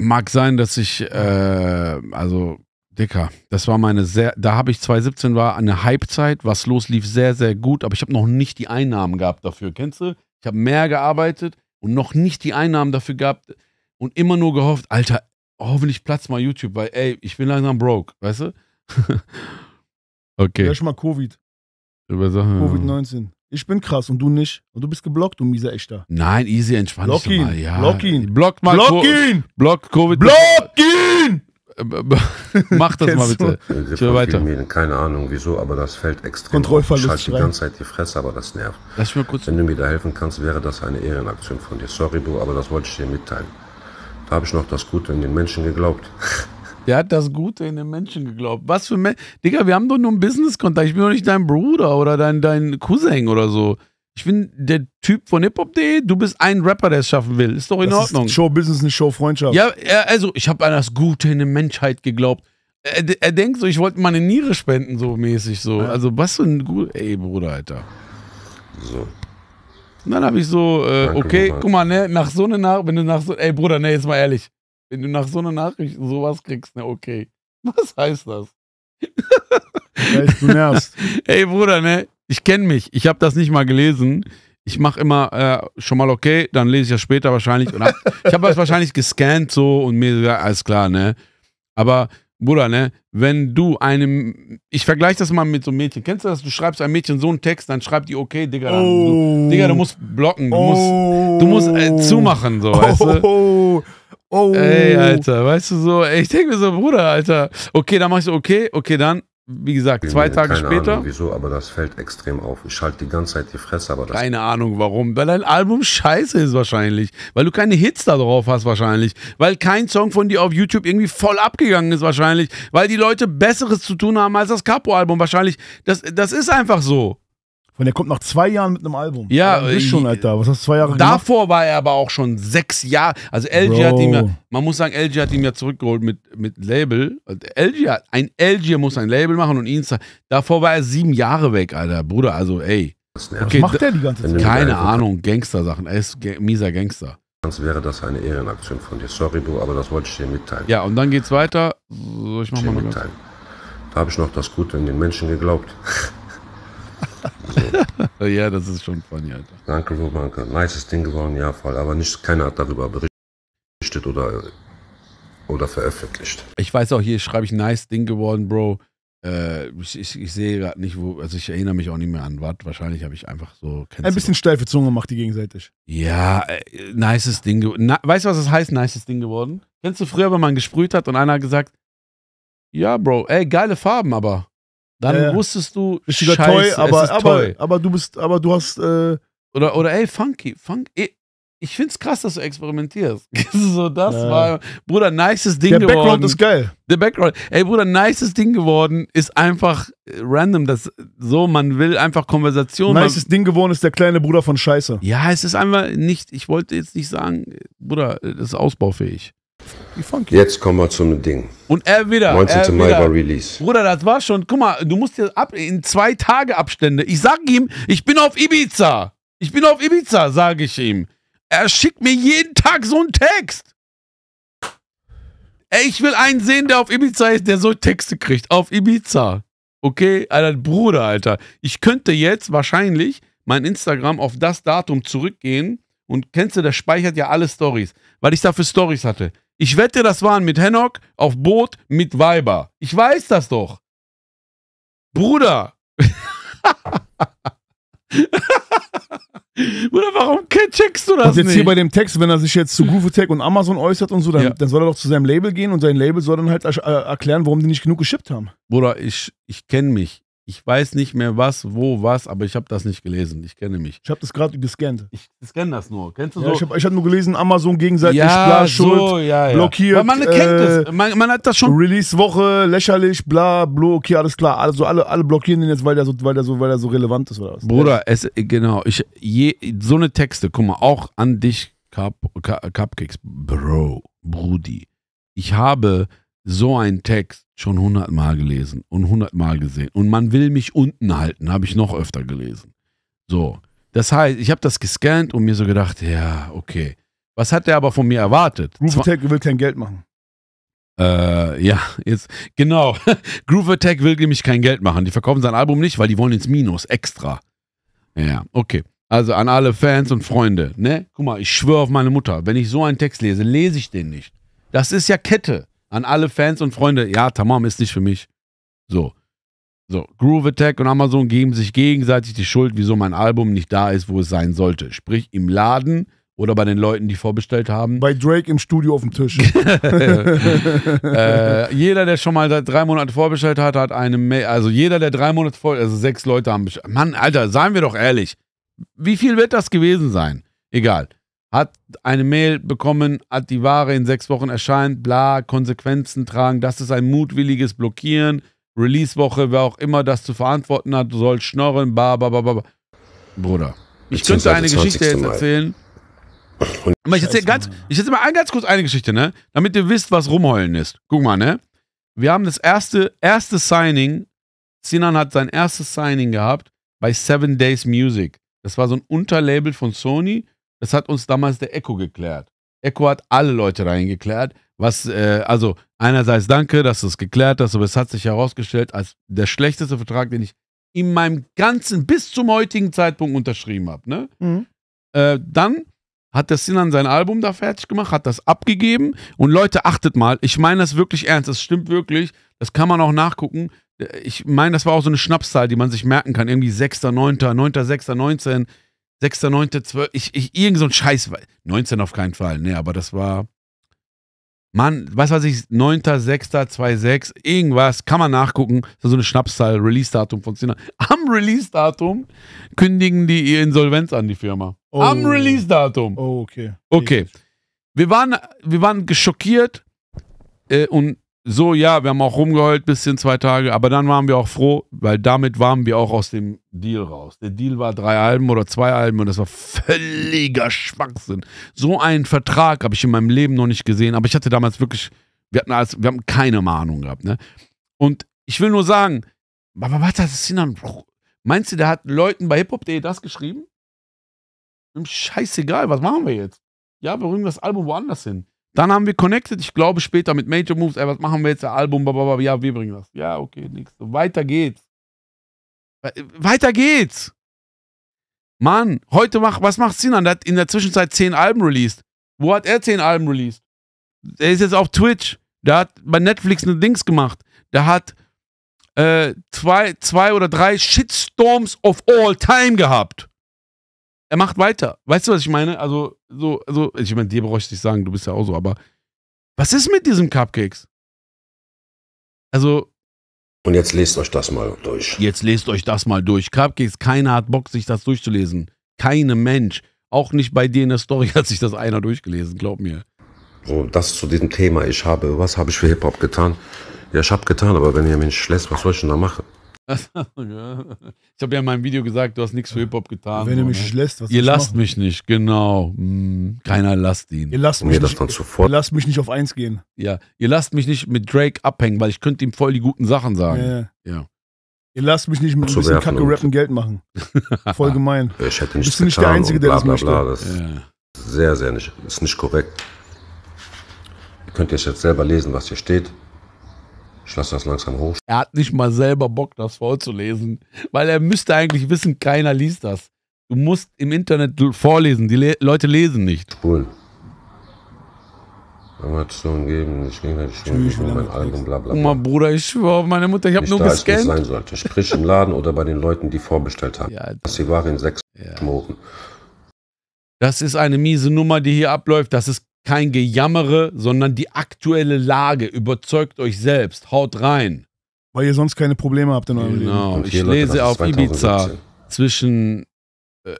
mag sein, dass ich, also, Dicker, das war meine sehr, da habe ich 2017 war eine Hype-Zeit, was los lief sehr, sehr gut, aber ich habe noch nicht die Einnahmen gehabt dafür, kennst du? Ich habe mehr gearbeitet und noch nicht die Einnahmen dafür gehabt und immer nur gehofft, Alter, hoffentlich platzt mal YouTube, weil ey, ich bin langsam broke, weißt du? Okay. Erstmal Covid. Covid-19. Ich bin krass und du nicht. Und du bist geblockt, du mieser Echter. Nein, easy, entspann dich mal. Ja. Block ihn. Block mal. Block ihn. Block Covid. Block ihn. Mach das mal bitte. Ich will weiter. Medien, keine Ahnung wieso, aber das fällt extrem. Kontrollverlust. Ich schalte die ganze Zeit die Fresse, aber das nervt. Lass mich mal kurz. Wenn du mir da helfen kannst, wäre das eine Ehrenaktion von dir. Sorry, Bro, aber das wollte ich dir mitteilen. Da habe ich noch das Gute in den Menschen geglaubt. Der hat das Gute in den Menschen geglaubt. Was für Menschen? Digga, wir haben doch nur einen Business-Kontakt. Ich bin doch nicht dein Bruder oder dein Cousin oder so. Ich bin der Typ von Hip-Hop.de, du bist ein Rapper, der es schaffen will. Ist doch in Ordnung. Show-Business, nicht Show-Freundschaft. Ja, also, ich habe an das Gute in der Menschheit geglaubt. Er denkt so, ich wollte meine Niere spenden, so mäßig so. Ja. Also, was für ein Ey, Bruder, Alter. So. Und dann habe ich so, okay, guck mal, ne, nach so einer Nachricht, wenn du nach so, ey Bruder, ne, jetzt mal ehrlich, wenn du nach so einer Nachricht sowas kriegst, ne, okay, was heißt das? Du nervst. Ey Bruder, ne, ich kenne mich, ich habe das nicht mal gelesen. Ich mache immer schon mal okay, dann lese ich das später wahrscheinlich. Und ich habe das wahrscheinlich gescannt so und mir gesagt, alles klar, ne? Aber, Bruder, ne? Wenn du einem, ich vergleiche das mal mit so einem Mädchen. Kennst du das? Du schreibst einem Mädchen so einen Text, dann schreibt die okay, Digga. Dann, oh. Digga, du musst blocken, du musst zumachen, so, weißt du? Oh. Ey, Alter, weißt du so, ey, ich denke mir so, Bruder, Alter, okay, dann mache ich so okay, dann. Wie gesagt, zwei Tage später. Ahnung, wieso, aber das fällt extrem auf. Ich halte die ganze Zeit die Fresse, aber das. Keine Ahnung warum. Weil dein Album scheiße ist wahrscheinlich. Weil du keine Hits da drauf hast wahrscheinlich. Weil kein Song von dir auf YouTube irgendwie voll abgegangen ist wahrscheinlich. Weil die Leute Besseres zu tun haben als das Capo-Album wahrscheinlich. Das ist einfach so. Und der kommt nach 2 Jahren mit einem Album. Ja, du bist schon, Alter. Was hast du 2 Jahre gemacht? Davor war er aber auch schon 6 Jahre. Also LG hat ihm ja, man muss sagen, LG hat ihm ja zurückgeholt mit Label. LG muss ein Label machen und Insta. Davor war er 7 Jahre weg, Alter. Bruder, also ey. Okay, was macht der die ganze Zeit? Keine Ahnung, Gangster-Sachen. Er ist mieser Gangster. Sonst wäre das eine Ehrenaktion von dir. Sorry, Bro, aber das wollte ich dir mitteilen. Ja, und dann geht's weiter. So, ich mach mal mitteilen. Da habe ich noch das Gute in den Menschen geglaubt. So. Ja, das ist schon funny, Alter. Danke, Romanke. Nices Ding geworden, ja, voll. Aber nicht, keiner hat darüber berichtet oder veröffentlicht. Ich weiß auch, hier schreibe ich nice Ding geworden, Bro. Ich sehe gerade nicht, wo, also ich erinnere mich auch nicht mehr an was. Wahrscheinlich habe ich einfach so... Ein bisschen steife Zunge macht die gegenseitig. Ja, nices Ding geworden. Weißt du, was das heißt, nices Ding geworden? Kennst du früher, wenn man gesprüht hat und einer hat gesagt, ja, Bro, ey, geile Farben, aber... Dann wusstest du, Scheiße, toll, aber, es ist toll. Aber du hast... Oder ey, funky. Ich find's krass, dass du experimentierst. So, das war... Bruder, nices Ding geworden. Der Background ist geil. Der Background. Ey, Bruder, nices Ding geworden ist einfach random. Das, so, man will einfach Konversation. Nices Ding geworden ist der kleine Bruder von Scheiße. Ja, es ist einfach nicht... Ich wollte jetzt nicht sagen, Bruder, das ist ausbaufähig. Jetzt kommen wir zum Ding. Und er wieder. 19. Mai war Release. Bruder, das war schon. Guck mal, du musst jetzt in 2 Tage Abstände. Ich sag ihm, ich bin auf Ibiza. Ich bin auf Ibiza, sage ich ihm. Er schickt mir jeden Tag so einen Text. Ey, ich will einen sehen, der auf Ibiza ist, der so Texte kriegt. Auf Ibiza. Okay, Alter, Bruder, Alter. Ich könnte jetzt wahrscheinlich mein Instagram auf das Datum zurückgehen. Und kennst du, der speichert ja alle Stories. Weil ich da für Stories hatte. Ich wette, das waren mit Henok, auf Boot, mit Weiber. Ich weiß das doch. Bruder. Bruder, warum checkst du das nicht? Und jetzt hier bei dem Text, wenn er sich jetzt zu Groove Attack und Amazon äußert und so, dann soll er doch zu seinem Label gehen und sein Label soll dann halt erklären, warum die nicht genug geschippt haben. Bruder, ich kenne mich. Ich weiß nicht mehr was, wo, was, aber ich habe das nicht gelesen. Ich kenne mich. Ich habe das gerade gescannt. Ich scanne das nur. Kennst du so? Ja, ich hab nur gelesen, Amazon gegenseitig bla, Schuld, blockiert. Weil man kennt das. Man hat das schon. Release-Woche, lächerlich, bla, blockiert, alles klar. Also alle blockieren den jetzt, weil der so relevant ist oder was. Bruder, genau. So eine Texte, guck mal, auch an dich, Capkekz. Bro, Brudi. Ich habe so einen Text schon 100-mal gelesen und 100-mal gesehen. Und man will mich unten halten, habe ich noch öfter gelesen. So, das heißt, ich habe das gescannt und mir so gedacht, ja, okay. Was hat der aber von mir erwartet? Groove Attack will kein Geld machen. Ja, jetzt, genau. Groove Attack will nämlich kein Geld machen. Die verkaufen sein Album nicht, weil die wollen ins Minus, extra. Ja, okay. Also an alle Fans und Freunde, ne? Guck mal, ich schwöre auf meine Mutter, wenn ich so einen Text lese, lese ich den nicht. Das ist ja Kette. An alle Fans und Freunde, ja, Tamam ist nicht für mich. So, Groove Attack und Amazon geben sich gegenseitig die Schuld, wieso mein Album nicht da ist, wo es sein sollte. Sprich, im Laden oder bei den Leuten, die vorbestellt haben. Bei Drake im Studio auf dem Tisch. Jeder, der schon mal seit 3 Monaten vorbestellt hat, hat eine Mail. Also jeder, der 3 Monate vorbestellt, also 6 Leute haben bestellt. Mann, Alter, seien wir doch ehrlich. Wie viel wird das gewesen sein? Egal. Hat eine Mail bekommen, hat die Ware in 6 Wochen erscheint, bla, Konsequenzen tragen, das ist ein mutwilliges Blockieren, Release-Woche, wer auch immer das zu verantworten hat, soll schnorren, ba. Bruder, ich könnte eine Geschichte jetzt erzählen. Aber ich erzähle mal ganz kurz eine Geschichte, ne? Damit ihr wisst, was rumheulen ist. Guck mal, ne? Wir haben das erste Signing, Sinan hat sein erstes Signing gehabt bei 7 Days Music. Das war so ein Unterlabel von Sony. Das hat uns damals der Echo geklärt. Echo hat alle Leute reingeklärt. Was, also einerseits danke, dass du es geklärt hast, aber es hat sich herausgestellt als der schlechteste Vertrag, den ich in meinem ganzen, bis zum heutigen Zeitpunkt unterschrieben habe. Ne? Mhm. Dann hat der Sinan sein Album da fertig gemacht, hat das abgegeben und Leute, achtet mal, ich meine das wirklich ernst, das stimmt wirklich, das kann man auch nachgucken. Ich meine, das war auch so eine Schnapszahl, die man sich merken kann, irgendwie 6.9., 9.6., 19., 6.9., 12., irgend so ein Scheiß, 19 auf keinen Fall, ne, aber das war, Mann, was weiß ich, 9.6.26, irgendwas, kann man nachgucken, das ist so eine Schnapszahl, Release-Datum von Sinan. Am Release-Datum kündigen die ihr Insolvenz an, die Firma. Oh. Am Release-Datum. Oh, okay. Okay. Wir waren geschockiert und so, ja, wir haben auch rumgeheult, bisschen 2 Tage, aber dann waren wir auch froh, weil damit waren wir auch aus dem Deal raus. Der Deal war 3 Alben oder 2 Alben und das war völliger Schwachsinn. So einen Vertrag habe ich in meinem Leben noch nicht gesehen, aber ich hatte damals wirklich, wir haben keine Mahnung gehabt, ne? Und ich will nur sagen, aber warte, das ist Sinan, meinst du, der hat Leuten bei Hip-Hop.de das geschrieben? Scheißegal, was machen wir jetzt? Ja, wir rühren das Album woanders hin. Dann haben wir connected, ich glaube später mit Major Moves, ey, was machen wir jetzt, der Album, blablabla, ja, wir bringen das. Ja, okay, nix. Weiter geht's. Weiter geht's. Mann, heute, was macht Sinan? Der hat in der Zwischenzeit 10 Alben released. Wo hat er 10 Alben released? Der ist jetzt auf Twitch. Der hat bei Netflix eine Dings gemacht. Der hat 2 oder 3 Shitstorms of all time gehabt. Er macht weiter. Weißt du, was ich meine? Also ich meine, dir brauche ich nicht sagen, du bist ja auch so, aber was ist mit diesem Capkekz? Also. Und jetzt lest euch das mal durch. Jetzt lest euch das mal durch. Capkekz, keiner hat Bock, sich das durchzulesen. Keine Mensch. Auch nicht bei dir in der Story hat sich das einer durchgelesen, glaub mir. So, das zu diesem Thema. Was habe ich für Hip-Hop getan? Ja, ich habe getan, aber wenn ihr mich nicht lässt, was soll ich denn da machen? Ich habe ja in meinem Video gesagt, du hast nichts für Hip-Hop getan. Wenn ihr mich nicht lässt, was soll ich machen? Ihr lasst mich nicht, genau. Keiner lasst ihn. Ihr lasst mich nicht auf 1 gehen. Ja, ihr lasst mich nicht mit Drake abhängen, weil ich könnte ihm voll die guten Sachen sagen. Ja. Ja. Ihr lasst mich nicht mit ein bisschen Kacke rappen Geld machen. Voll gemein. Ich hätte nichts getan. Bist du nicht der Einzige, der das möchte? Ja. Sehr, sehr nicht. Das ist nicht korrekt. Ihr könnt jetzt selber lesen, was hier steht. Ich lasse das langsam hoch. Er hat nicht mal selber Bock, das vorzulesen, weil er müsste eigentlich wissen, keiner liest das. Du musst im Internet vorlesen, die Leute lesen nicht. Cool. Amazon geben, ich ging gegen mein Album, bla bla bla. Oma, Bruder, ich schwöre auf meine Mutter, ich habe nur gescannt. Nicht sein sollte. Sprich im Laden oder bei den Leuten, die vorbestellt haben. Ja, dass die Ware in 6 Wochen. Das ist eine miese Nummer, die hier abläuft. Das ist kein Gejammere, sondern die aktuelle Lage. Überzeugt euch selbst. Haut rein. Weil ihr sonst keine Probleme habt in eurem Leben. Genau. Ich lese auf Ibiza zwischen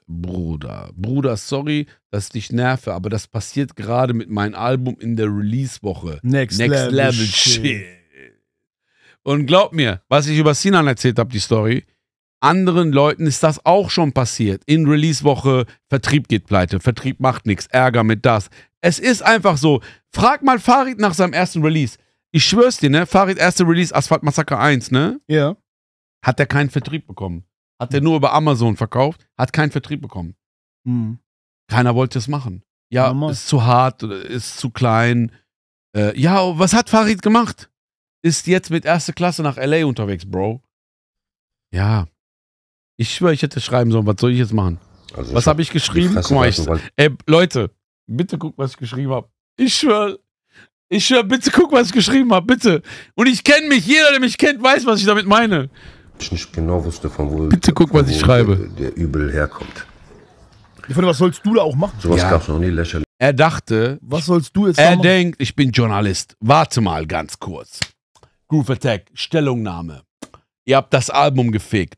Bruder. Bruder, sorry, dass ich dich nerve, aber das passiert gerade mit meinem Album in der Release-Woche. Next Level Shit. Und glaubt mir, was ich über Sinan erzählt habe, die Story, anderen Leuten ist das auch schon passiert. In Release-Woche, Vertrieb geht pleite, Vertrieb macht nichts, Ärger mit das. Es ist einfach so. Frag mal Farid nach seinem ersten Release. Ich schwör's dir, ne? Farid, erste Release, Asphalt Massaker 1, ne? Ja. Hat er keinen Vertrieb bekommen. Hat er nur über Amazon verkauft, hat keinen Vertrieb bekommen. Mhm. Keiner wollte es machen. Ja, ist zu hart, ist zu klein. Ja, was hat Farid gemacht? Ist jetzt mit 1. Klasse nach L.A. unterwegs, Bro. Ja. Ich schwöre, ich hätte schreiben sollen, was soll ich jetzt machen? Also was habe ich geschrieben? Guck mal, ey, Leute, bitte guck, was ich geschrieben habe. Ich schwöre, bitte guck, was ich geschrieben habe, bitte. Und ich kenne mich, jeder, der mich kennt, weiß, was ich damit meine. Ich nicht genau wusste, von wo, bitte guck, was ich schreibe. Der Übel herkommt. Ich finde, was sollst du da auch machen? Sowas gab es noch nie, lächerlich. Er dachte, was sollst du jetzt machen? Er denkt, ich bin Journalist. Warte mal ganz kurz. Groove Attack, Stellungnahme. Ihr habt das Album gefegt.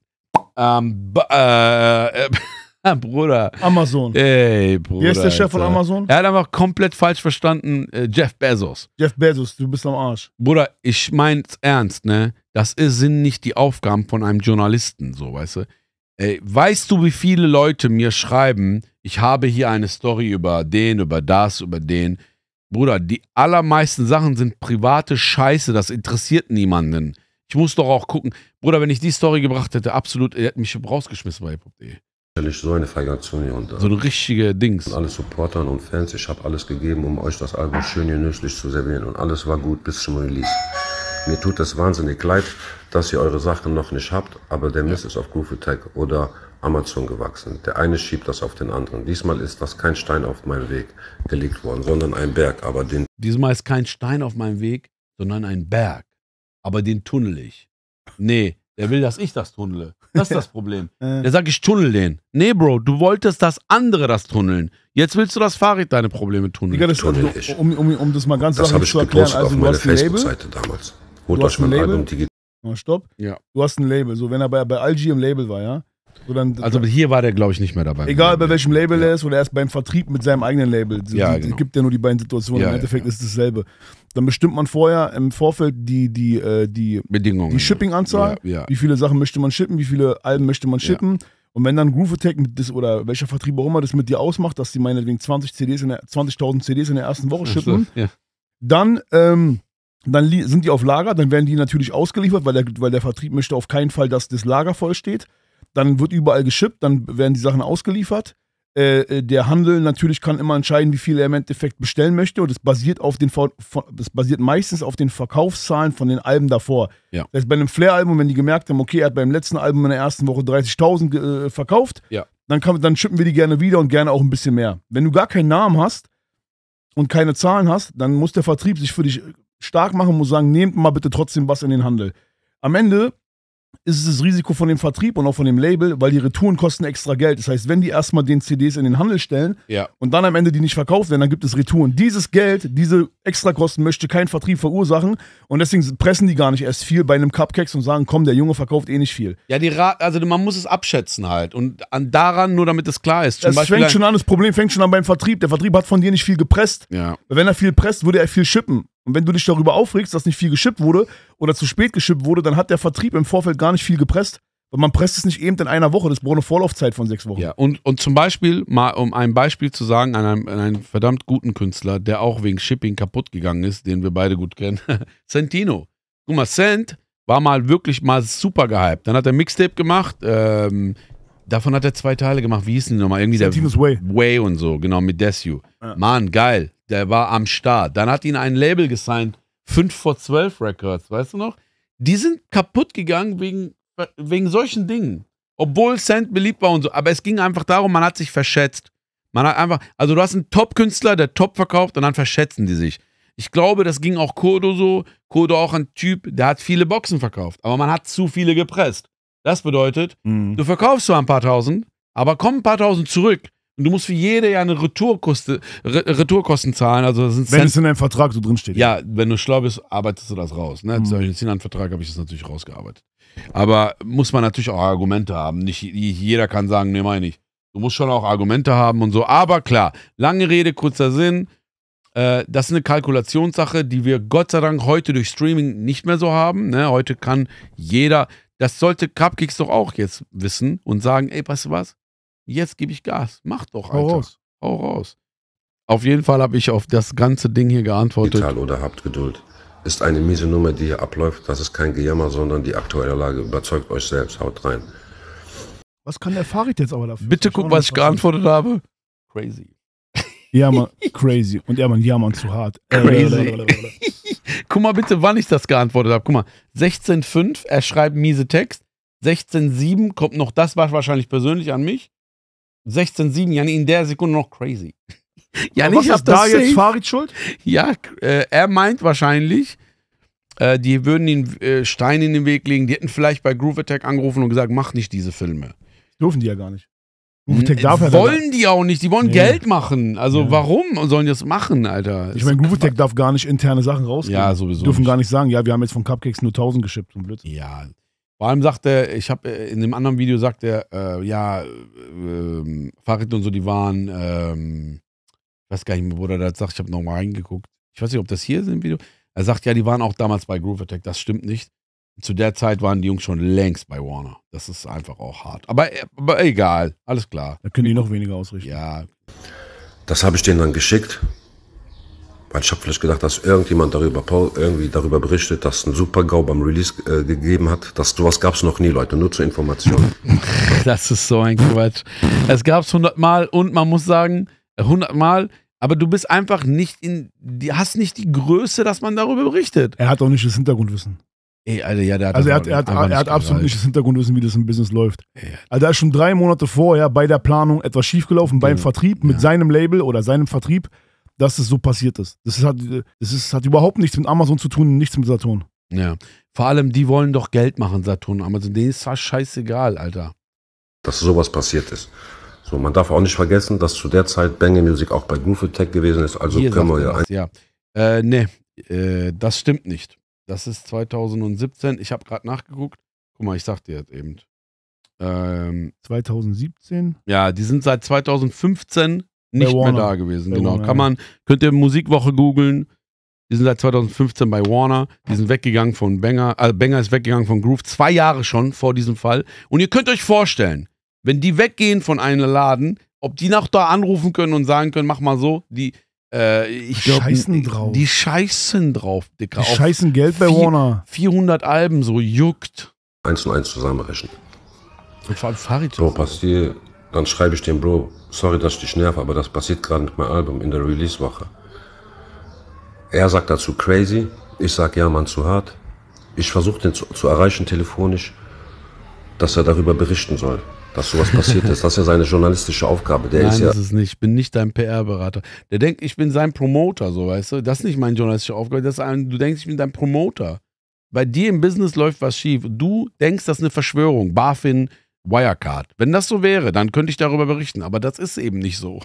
Bruder. Amazon. Ey, Bruder. Wer ist der Chef von Amazon? Er hat einfach komplett falsch verstanden. Jeff Bezos. Jeff Bezos, du bist am Arsch. Bruder, ich mein's ernst, ne? Das sind nicht die Aufgaben von einem Journalisten, so, weißt du? Ey, weißt du, wie viele Leute mir schreiben, ich habe hier eine Story über den, über das, über den. Bruder, die allermeisten Sachen sind private Scheiße, das interessiert niemanden. Ich muss doch auch gucken. Bruder, wenn ich die Story gebracht hätte, absolut, er hätte mich rausgeschmissen bei Hip-Hop.de. So eine Feigation hier unter. So eine richtige Dings. Und alle Supportern und Fans, ich habe alles gegeben, um euch das Album schön genüsslich zu servieren. Und alles war gut bis zum Release. Mir tut das wahnsinnig leid, dass ihr eure Sachen noch nicht habt, aber der Mist ist auf Groove Attack oder Amazon gewachsen. Der eine schiebt das auf den anderen. Diesmal ist das kein Stein auf meinem Weg gelegt worden, sondern ein Berg. Aber den Diesmal ist kein Stein auf meinem Weg, sondern ein Berg. Aber den tunnel ich. Nee, der will, dass ich das tunnele. Das ist das Problem. Der sagt, ich tunnel den. Nee, Bro, du wolltest, dass andere das tunneln. Jetzt willst du, dass Farid deine Probleme tunneln. Digga, das tunnel ich. Um das mal ganz sachlich zu erklären. Das habe ich gepostet auf meiner Facebook-Seite damals. Holt euch mein Album digital. Oh, stopp. Ja. Du hast ein Label. So, wenn er bei Algi im Label war, ja? So, dann, also hier war der, glaube ich, nicht mehr dabei. Egal, bei welchem Label er ist oder er ist beim Vertrieb mit seinem eigenen Label. Es gibt ja nur die beiden Situationen. Ja, im Endeffekt ist es dasselbe. Dann bestimmt man vorher im Vorfeld die Bedingungen, die Shipping-Anzahl, wie viele Sachen möchte man shippen, wie viele Alben möchte man shippen. Und wenn dann Groove Attack mit das, oder welcher Vertrieb auch immer das mit dir ausmacht, dass die meinetwegen 20.000 CDs in der ersten Woche shippen, dann sind die auf Lager, dann werden die natürlich ausgeliefert, weil der Vertrieb möchte auf keinen Fall, dass das Lager voll steht. Dann wird überall geschippt, dann werden die Sachen ausgeliefert. Der Handel natürlich kann immer entscheiden, wie viel er im Endeffekt bestellen möchte. Und das basiert meistens auf den Verkaufszahlen von den Alben davor. Ja. Das heißt, bei einem Flair-Album, wenn die gemerkt haben, okay, er hat beim letzten Album in der ersten Woche 30.000 verkauft, dann schippen wir die gerne wieder und gerne auch ein bisschen mehr. Wenn du gar keinen Namen hast und keine Zahlen hast, dann muss der Vertrieb sich für dich stark machen, muss sagen, nehmt mal bitte trotzdem was in den Handel. Am Ende ist es das Risiko von dem Vertrieb und auch von dem Label, weil die Retouren kosten extra Geld. Das heißt, wenn die erstmal den CDs in den Handel stellen und dann am Ende die nicht verkauft werden, dann gibt es Retouren. Dieses Geld, diese Extrakosten möchte kein Vertrieb verursachen und deswegen pressen die gar nicht erst viel bei einem Capkekz und sagen, komm, der Junge verkauft eh nicht viel. Ja, also man muss es abschätzen halt und daran, nur damit es klar ist. Das Problem fängt schon an beim Vertrieb. Der Vertrieb hat von dir nicht viel gepresst. Ja. Wenn er viel presst, würde er viel shippen. Und wenn du dich darüber aufregst, dass nicht viel geschippt wurde oder zu spät geschippt wurde, dann hat der Vertrieb im Vorfeld gar nicht viel gepresst. Weil man presst es nicht eben in einer Woche. Das braucht eine Vorlaufzeit von 6 Wochen. Ja, und zum Beispiel, mal um ein Beispiel zu sagen, an einem verdammt guten Künstler, der auch wegen Shipping kaputt gegangen ist, den wir beide gut kennen, Santino. Guck mal, Sant war wirklich mal super gehypt. Dann hat er Mixtape gemacht, davon hat er 2 Teile gemacht. Wie hieß denn nochmal? Irgendwie Santino's Way und so, genau, mit Desu. Ja. Mann, geil. Der war am Start. Dann hat ihn ein Label gesigned, 5 vor 12 Records, weißt du noch? Die sind kaputt gegangen wegen solchen Dingen. Obwohl Sant beliebt war und so. Aber es ging einfach darum, man hat sich verschätzt. Man hat einfach, also du hast einen Top-Künstler, der top verkauft und dann verschätzen die sich. Ich glaube, das ging auch Kurdo so. Kurdo auch ein Typ, der hat viele Boxen verkauft. Aber man hat zu viele gepresst. Das bedeutet, du verkaufst zwar ein paar tausend, aber kommen ein paar tausend zurück. Und du musst für jede ja eine Retourkosten zahlen. Also das sind wenn es in deinem Vertrag so drin steht. Ja, wenn du schlau bist, arbeitest du das raus. Ne? Zum Beispiel in Sinan-Vertrag habe ich das natürlich rausgearbeitet. Aber muss man natürlich auch Argumente haben. Nicht jeder kann sagen, nee, meine ich. Du musst schon auch Argumente haben und so. Aber klar, lange Rede, kurzer Sinn. Das ist eine Kalkulationssache, die wir Gott sei Dank heute durch Streaming nicht mehr so haben. Ne? Heute kann jeder, das sollte Capkekz doch auch jetzt wissen und sagen, ey, weißt du was? Jetzt gebe ich Gas. Mach doch, Alter. Hau raus. Auf jeden Fall habe ich auf das ganze Ding hier geantwortet. Digital oder habt Geduld. Ist eine miese Nummer, die hier abläuft. Das ist kein Gejammer, sondern die aktuelle Lage. Überzeugt euch selbst. Haut rein. Was kann der Farid jetzt aber dafür? Bitte guck, was ich geantwortet habe. Crazy. Ja, man, crazy. Und er, man, ja, man, zu hart. Crazy. Guck mal bitte, wann ich das geantwortet habe. Guck mal, 16.5, er schreibt miese Text. 16.7 kommt noch, das war wahrscheinlich persönlich an mich. 16.7, ja, in der Sekunde noch crazy. Ja, nicht, was ist da jetzt Farid schuld? Ja, er meint wahrscheinlich, die würden den Stein in den Weg legen. Die hätten vielleicht bei Groove Attack angerufen und gesagt, mach nicht diese Filme. Dürfen die ja gar nicht. Groove Attack darf ja wollen die auch nicht. Die wollen Geld machen. Also warum sollen die das machen, Alter? Ich meine, Groove Attack darf gar nicht interne Sachen rausgeben. Ja, sowieso. Dürfen gar nicht sagen, ja, wir haben jetzt von Capkekz nur 1000 geschippt und Blödsinn. Ja. Vor allem sagt er, ich habe in dem anderen Video sagt er, Farid und so, die waren, ich weiß gar nicht mehr, wo er das sagt, ich habe nochmal reingeguckt. Ich weiß nicht, ob das hier ist im Video. Er sagt, ja, die waren auch damals bei Groove Attack, das stimmt nicht. Zu der Zeit waren die Jungs schon längst bei Warner. Das ist einfach auch hart. Aber egal, alles klar. Da können die noch weniger ausrichten. Ja. Das habe ich denen dann geschickt. weil ich habe vielleicht gedacht, dass irgendjemand darüber berichtet, dass es einen Super-GAU beim Release gegeben hat. Sowas gab es noch nie, Leute, nur zur Information. Das ist so ein Quatsch. Es gab es 100 Mal und man muss sagen, 100 Mal, aber du bist einfach nicht hast nicht die Größe, dass man darüber berichtet. Er hat auch nicht das Hintergrundwissen. Ey, Alter, ja, er hat absolut nicht das Hintergrundwissen, wie das im Business läuft. Ey, also er ist schon 3 Monate vorher bei der Planung etwas schiefgelaufen, beim Vertrieb, mit seinem Label oder seinem Vertrieb, dass es so passiert ist. Das hat überhaupt nichts mit Amazon zu tun, nichts mit Saturn. Ja, vor allem, die wollen doch Geld machen, Saturn und Amazon. Denen ist zwar scheißegal, Alter. Dass sowas passiert ist. So, man darf auch nicht vergessen, dass zu der Zeit Banger Musik auch bei Groove Attack gewesen ist. Also hier können wir das stimmt nicht. Das ist 2017. Ich habe gerade nachgeguckt. Guck mal, ich sagte jetzt eben. 2017? Ja, die sind seit 2015 nicht mehr da gewesen. Bei genau. Warner, könnt ihr Musikwoche googeln. Die sind seit 2015 bei Warner. Die sind weggegangen von Banger. Banger ist weggegangen von Groove. 2 Jahre schon vor diesem Fall. Und ihr könnt euch vorstellen, wenn die weggehen von einem Laden, ob die noch da anrufen können und sagen können, mach mal so, die scheißen drauf, Dicker. Die scheißen Geld bei Warner. 400 Alben, so juckt. 1 und 1 zusammenrechnen. Und vor allem Farid. So, passiert, dann schreibe ich dem Bro, sorry, dass ich dich nerve, aber das passiert gerade mit meinem Album in der Release-Woche. Er sagt dazu crazy, ich sag ja, Mann, zu hart. Ich versuche den zu erreichen telefonisch, dass er darüber berichten soll. Dass sowas passiert ist, das ist ja seine journalistische Aufgabe. Nein, das ist es nicht. Ich bin nicht dein PR-Berater. Der denkt, ich bin sein Promoter, so, weißt du. Das ist nicht meine journalistische Aufgabe. Du denkst, ich bin dein Promoter. Bei dir im Business läuft was schief. Du denkst, das ist eine Verschwörung. BaFin, Wirecard. Wenn das so wäre, dann könnte ich darüber berichten. Aber das ist eben nicht so.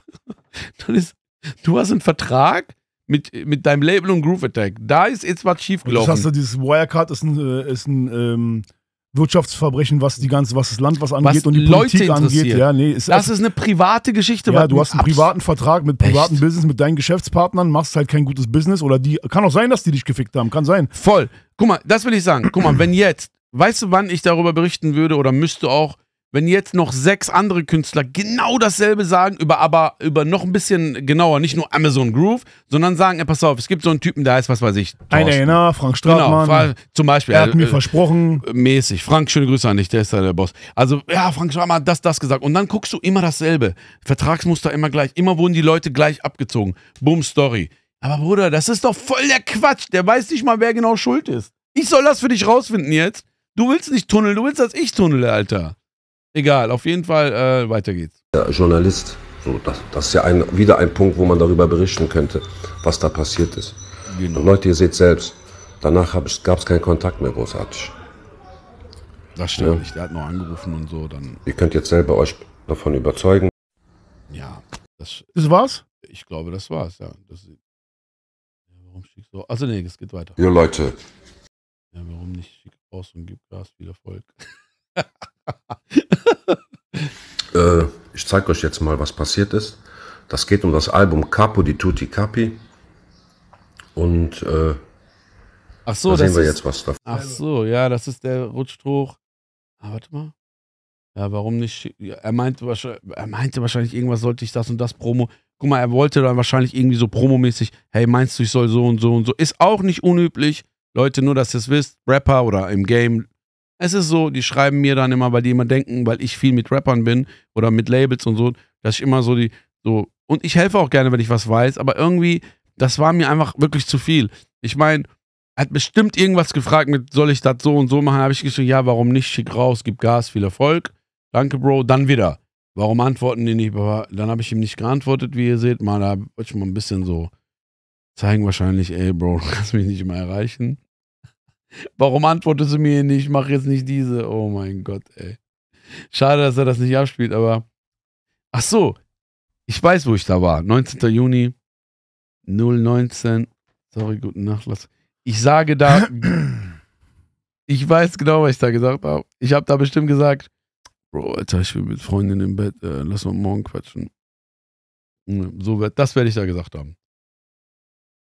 Du hast einen Vertrag mit deinem Label und Groove Attack. Da ist jetzt was schiefgelaufen. Das hast du, dieses Wirecard ist ein Wirtschaftsverbrechen, was das Land angeht und die Leute Politik angeht. Ja, nee, das ist eine private Geschichte. Ja, du hast einen privaten Vertrag mit privaten Business, mit deinen Geschäftspartnern, machst halt kein gutes Business oder die, kann auch sein, dass die dich gefickt haben, kann sein. Voll. Guck mal, das will ich sagen. Guck mal, wenn jetzt, weißt du, wann ich darüber berichten würde oder müsste auch, wenn jetzt noch 6 andere Künstler genau dasselbe sagen, aber über noch ein bisschen genauer, nicht nur Amazon Groove, sondern sagen, ey, pass auf, es gibt so einen Typen, der heißt, was weiß ich, Einer, Frank Straumann, genau, zum Beispiel. Er hat mir versprochen. Mäßig. Frank, schöne Grüße an dich, der ist da der Boss. Also, ja, Frank Straumann hat das gesagt. Und dann guckst du immer dasselbe. Vertragsmuster immer gleich. Immer wurden die Leute gleich abgezogen. Boom, Story. Aber Bruder, das ist doch voll der Quatsch. Der weiß nicht mal, wer genau schuld ist. Ich soll das für dich rausfinden jetzt. Du willst nicht tunneln, du willst, dass ich tunnele, Alter. Egal, auf jeden Fall, weiter geht's. Der Journalist, so, das ist ja wieder ein Punkt, wo man darüber berichten könnte, was da passiert ist. Genau. Und Leute, ihr seht selbst, danach gab es keinen Kontakt mehr großartig. Das stimmt nicht, der hat noch angerufen und so. Dann. Ihr könnt jetzt selber euch davon überzeugen. Ja. Das war's? Ich glaube, das war's, ja. Warum schickst du? Also nee, es geht weiter. Jo, Leute. Ja, warum nicht? Schick raus und gib Gas, viel Erfolg. Ich zeige euch jetzt mal, was passiert ist. Das geht um das Album Capo di tutti Capi. Und ach so, da sehen wir jetzt was davon. Ach so, ja, das ist der rutscht hoch. Ah, warte mal. Ja, warum nicht? Er meinte wahrscheinlich, irgendwas sollte ich das und das Promo. Guck mal, er wollte dann wahrscheinlich irgendwie so promomäßig, hey, meinst du, ich soll so und so und so. Ist auch nicht unüblich. Leute, nur, dass ihr es wisst, Rapper oder im Game. Es ist so, die schreiben mir dann immer, weil die immer denken, weil ich viel mit Rappern bin oder mit Labels und so, dass ich immer so und ich helfe auch gerne, wenn ich was weiß, aber irgendwie, das war mir einfach wirklich zu viel. Ich meine, er hat bestimmt irgendwas gefragt mit, soll ich das so und so machen? Habe ich gesagt, ja, warum nicht? Schick raus, gib Gas, viel Erfolg. Danke, Bro. Dann wieder. Warum antworten die nicht? Dann habe ich ihm nicht geantwortet, wie ihr seht. Mal, da wollte ich mal ein bisschen so zeigen wahrscheinlich, ey, Bro, du kannst mich nicht mehr erreichen. Warum antwortest du mir nicht? Ich mache jetzt nicht diese. Oh mein Gott, ey. Schade, dass er das nicht abspielt, aber... Ach so, ich weiß, wo ich da war. 19. Juni 2019. Sorry, guten Nachlass. Ich sage da... Ich weiß genau, was ich da gesagt habe. Ich habe da bestimmt gesagt, Bro, Alter, ich bin mit Freunden im Bett. Lass mal morgen quatschen. So, das werde ich da gesagt haben.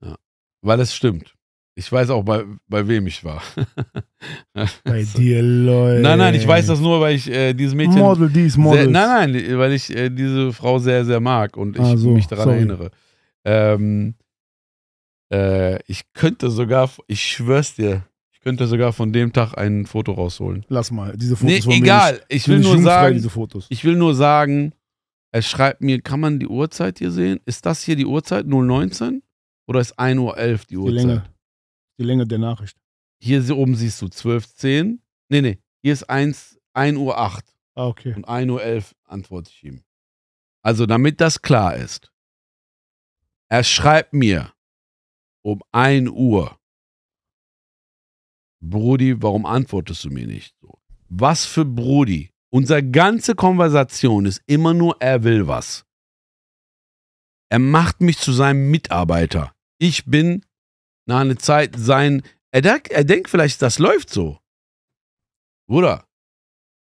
Ja. Weil es stimmt. Ich weiß auch, bei wem ich war. Bei dir, Leute. Nein, ich weiß das nur, weil ich dieses Mädchen... Model. Nein, weil ich diese Frau sehr, sehr mag und ich mich daran erinnere. Ich könnte sogar, ich schwör's dir, ich könnte sogar von dem Tag ein Foto rausholen. Lass mal, diese Fotos von mir. Egal, ich will nur sagen, er schreibt mir, kann man die Uhrzeit hier sehen? Ist das hier die Uhrzeit, 019? Oder ist 1.11 Uhr die Uhrzeit? Die Länge der Nachricht. Hier oben siehst du 12.10. Nee, nee, hier ist 1.08 Uhr. Ah, okay. Und 1.11 Uhr antworte ich ihm. Also, damit das klar ist. Er schreibt mir um 1 Uhr. Brudi, warum antwortest du mir nicht so? Was für Brudi? Unsere ganze Konversation ist immer nur, er will was. Er macht mich zu seinem Mitarbeiter. Ich bin nach einer Zeit sein... Er denkt vielleicht, das läuft so. Bruder,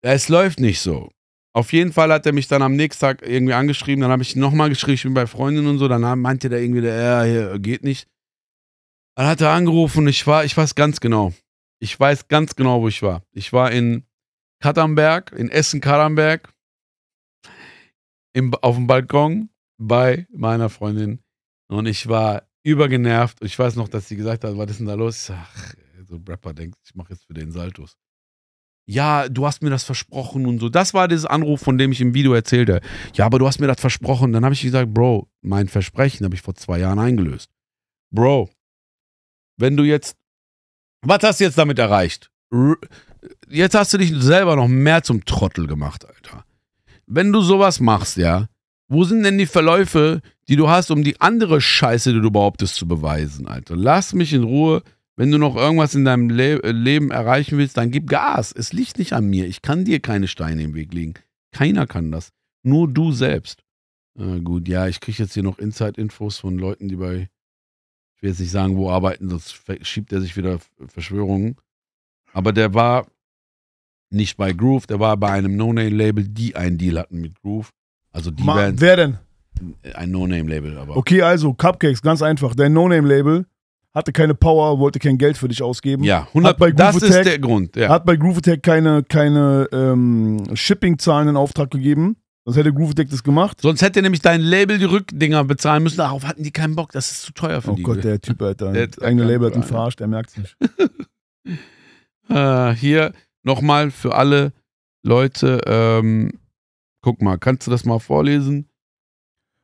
es läuft nicht so. Auf jeden Fall hat er mich dann am nächsten Tag irgendwie angeschrieben. Dann habe ich nochmal geschrieben, ich bin bei Freundinnen und so. Dann meinte der irgendwie, ja, geht nicht. Dann hat er angerufen, ich weiß ganz genau. Ich weiß ganz genau, wo ich war. Ich war in Katernberg, in Essen-Katernberg, auf dem Balkon bei meiner Freundin. Und ich war übergenervt. Ich weiß noch, dass sie gesagt hat, was ist denn da los? Ich sag, ach, so ein Rapper denkt, ich mache jetzt für den Saltos. Ja, du hast mir das versprochen und so. Das war dieses Anruf, von dem ich im Video erzählte. Ja, aber du hast mir das versprochen. Dann habe ich gesagt, Bro, mein Versprechen habe ich vor 2 Jahren eingelöst. Bro, wenn du jetzt... Was hast du jetzt damit erreicht? Jetzt hast du dich selber noch mehr zum Trottel gemacht, Alter. Wenn du sowas machst, ja, wo sind denn die Verläufe, die du hast, um die andere Scheiße, die du behauptest, zu beweisen, Alter? Lass mich in Ruhe. Wenn du noch irgendwas in deinem Leben erreichen willst, dann gib Gas. Es liegt nicht an mir. Ich kann dir keine Steine im Weg legen. Keiner kann das. Nur du selbst. Gut, ja, ich kriege jetzt hier noch Inside-Infos von Leuten, die bei, ich will jetzt nicht sagen, wo arbeiten, sonst schiebt er sich wieder Verschwörungen. Aber der war nicht bei Groove, der war bei einem No-Name-Label, die einen Deal hatten mit Groove. Also die werden. Wer denn? Ein No-Name-Label, aber. Okay, also Capkekz, ganz einfach. Dein No-Name-Label hatte keine Power, wollte kein Geld für dich ausgeben. Ja, 100%, das ist der Grund. Ja. Hat bei Groove Attack keine Shipping-Zahlen in Auftrag gegeben. Sonst hätte Groove Attack das gemacht. Sonst hätte nämlich dein Label die Rückdinger bezahlen müssen. Darauf hatten die keinen Bock, das ist zu teuer für die. Oh Gott, der Typ, Alter. Das eigene Label hat ihn verarscht, der merkt es nicht. Hier nochmal für alle Leute, guck mal, kannst du das mal vorlesen?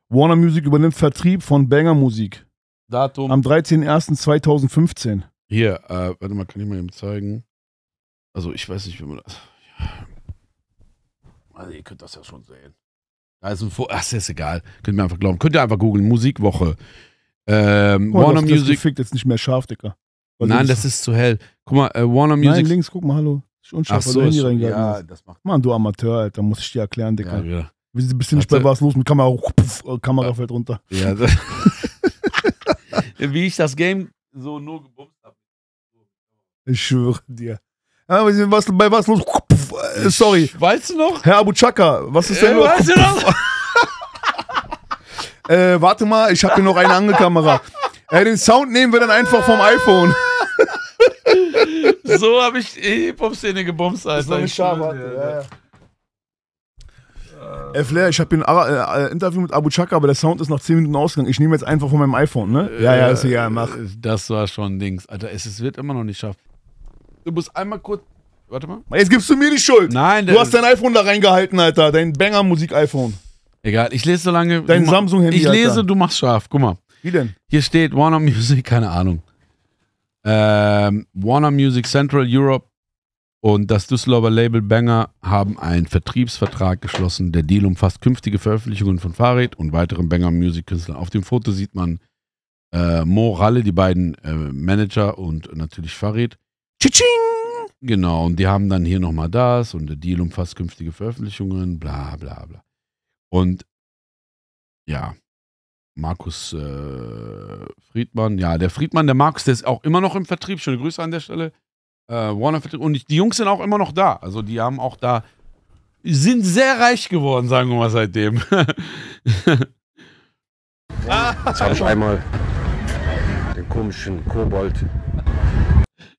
Warner Music übernimmt Vertrieb von Banger Musik. Datum. Am 13.01.2015. Hier, warte mal, kann ich mal eben zeigen. Also ich weiß nicht, wie man das... Ja. Also ihr könnt das ja schon sehen. Da ist ein Foto... Ach, das ist egal. Könnt ihr einfach glauben. Könnt ihr einfach googeln. Musikwoche. Warner Music... Das fickt jetzt nicht mehr scharf, Dicker. Nein, das ist zu hell. Guck mal, Warner Music... Nein, links, guck mal, hallo. Ist unscharf, weil du Handy reingegangen hast. Ja, das macht... Mann, du Amateur, Alter. Muss ich dir erklären, Dicker. Ja, ja. Wir sind ein bisschen nicht bei was los mit Kamera. Pff, Kamera fällt runter. Ja, das... Wie ich das Game so nur gebumst habe. Ich schwöre dir. Ja, bei was los? Pff, sorry. Weißt du noch? Herr Abou-Chaker, was ist denn los? Weißt du noch? Warte mal, ich habe hier noch eine Angelkamera. Den Sound nehmen wir dann einfach vom iPhone. So habe ich Hip-Hop-Szene gebumst, Alter. Das war eine Flair, ich habe ein Interview mit Abou-Chaker, aber der Sound ist nach 10 Minuten ausgegangen. Ich nehme jetzt einfach von meinem iPhone, ne? Ja, ist egal, mach. Das war schon Dings. Alter, es wird immer noch nicht schaffen. Du musst einmal kurz... Warte mal. Jetzt gibst du mir die Schuld. Nein. Du hast dein iPhone da reingehalten, Alter. Dein Banger-Musik-iPhone. Egal, ich lese so lange... Dein Samsung-Handy, ich lese, Alter. Du machst scharf. Guck mal. Wie denn? Hier steht Warner Music, keine Ahnung. Warner Music Central Europe. Und das Düsseldorfer Label Banger haben einen Vertriebsvertrag geschlossen. Der Deal umfasst künftige Veröffentlichungen von Farid und weiteren Banger-Music-Künstlern. Auf dem Foto sieht man Mo, Ralle, die beiden Manager und natürlich Farid. Tsching! Genau, und die haben dann hier nochmal das. Und der Deal umfasst künftige Veröffentlichungen, bla bla bla. Und ja, Markus Friedmann. Ja, der Friedmann, der Markus, der ist auch immer noch im Vertrieb. Schöne Grüße an der Stelle. Warner und die Jungs sind auch immer noch da. Also die haben auch da, sind sehr reich geworden, sagen wir mal, seitdem. Jetzt habe ich einmal den komischen Kobold.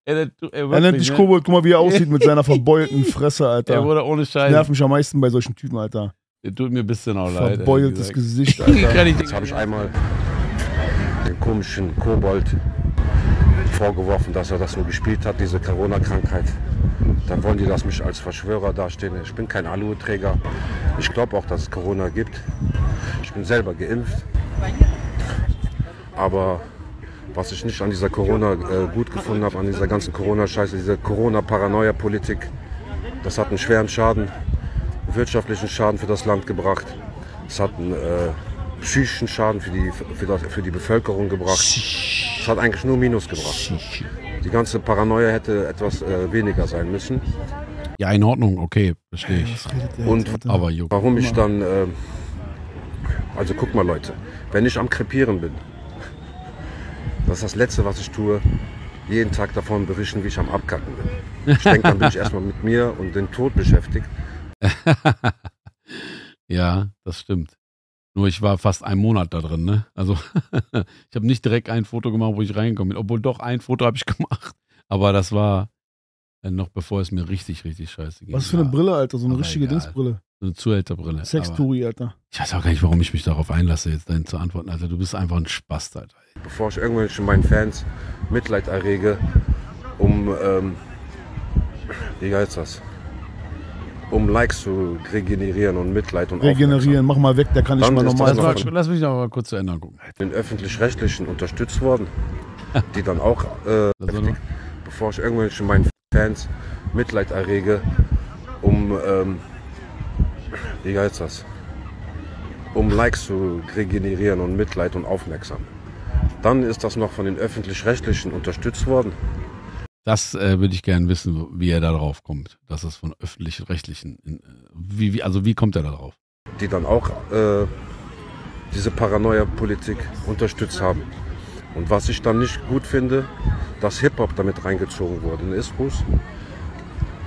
Er nennt dich Kobold, guck mal, wie er aussieht mit seiner verbeulten Fresse, Alter. Er wurde ohne Scheiße. Nervt mich am meisten bei solchen Typen, Alter. Der tut mir ein bisschen auch leid. Verbeultes Gesicht, Alter. Jetzt habe ich einmal den komischen Kobold vorgeworfen, dass er das nur gespielt hat, diese Corona-Krankheit. Dann wollen die, dass mich als Verschwörer dastehen. Ich bin kein Aluhutträger. Ich glaube auch, dass es Corona gibt. Ich bin selber geimpft. Aber was ich nicht an dieser Corona gut gefunden habe, an dieser ganzen Corona-Scheiße, diese Corona-Paranoia-Politik, das hat einen schweren Schaden, einen wirtschaftlichen Schaden für das Land gebracht. Es hat einen psychischen Schaden für die Bevölkerung gebracht. Es hat eigentlich nur Minus gebracht. Die ganze Paranoia hätte etwas weniger sein müssen. Ja, in Ordnung, okay, verstehe ich. Und aber warum ich dann... also guck mal Leute, wenn ich am Krepieren bin, das ist das Letzte, was ich tue, jeden Tag davon berichten, wie ich am Abkacken bin. Ich denke, dann bin ich erstmal mit mir und dem Tod beschäftigt. Ja, das stimmt. Nur ich war fast einen Monat da drin, ne? Also ich habe nicht direkt ein Foto gemacht, wo ich reingekommen bin. Obwohl doch ein Foto habe ich gemacht. Aber das war noch bevor es mir richtig, richtig scheiße ging. Was für eine Brille, Alter? So eine richtige Dingsbrille. So eine Zuhälterbrille. Sextouri, Alter. Ich weiß auch gar nicht, warum ich mich darauf einlasse, jetzt deinen zu antworten. Alter, du bist einfach ein Spast, Alter. Bevor ich irgendwelchen meinen Fans Mitleid errege, wie heißt das? Um Likes zu regenerieren und Mitleid und regenerieren, mach mal weg, da kann ich mal normal sagen. Lass mich noch mal kurz zu ändern gucken. Ich bin Öffentlich-Rechtlichen unterstützt worden, die dann auch, bevor ich irgendwelchen meinen Fans Mitleid errege, wie heißt das? Um Likes zu regenerieren und Mitleid und aufmerksam. Dann ist das noch von den Öffentlich-Rechtlichen unterstützt worden. Das würde ich gerne wissen, wie er da drauf kommt. Das ist von Öffentlich-Rechtlichen. Wie kommt er da drauf? Die dann auch diese Paranoia-Politik unterstützt haben. Und was ich dann nicht gut finde, dass Hip-Hop damit reingezogen wurde in Isbus,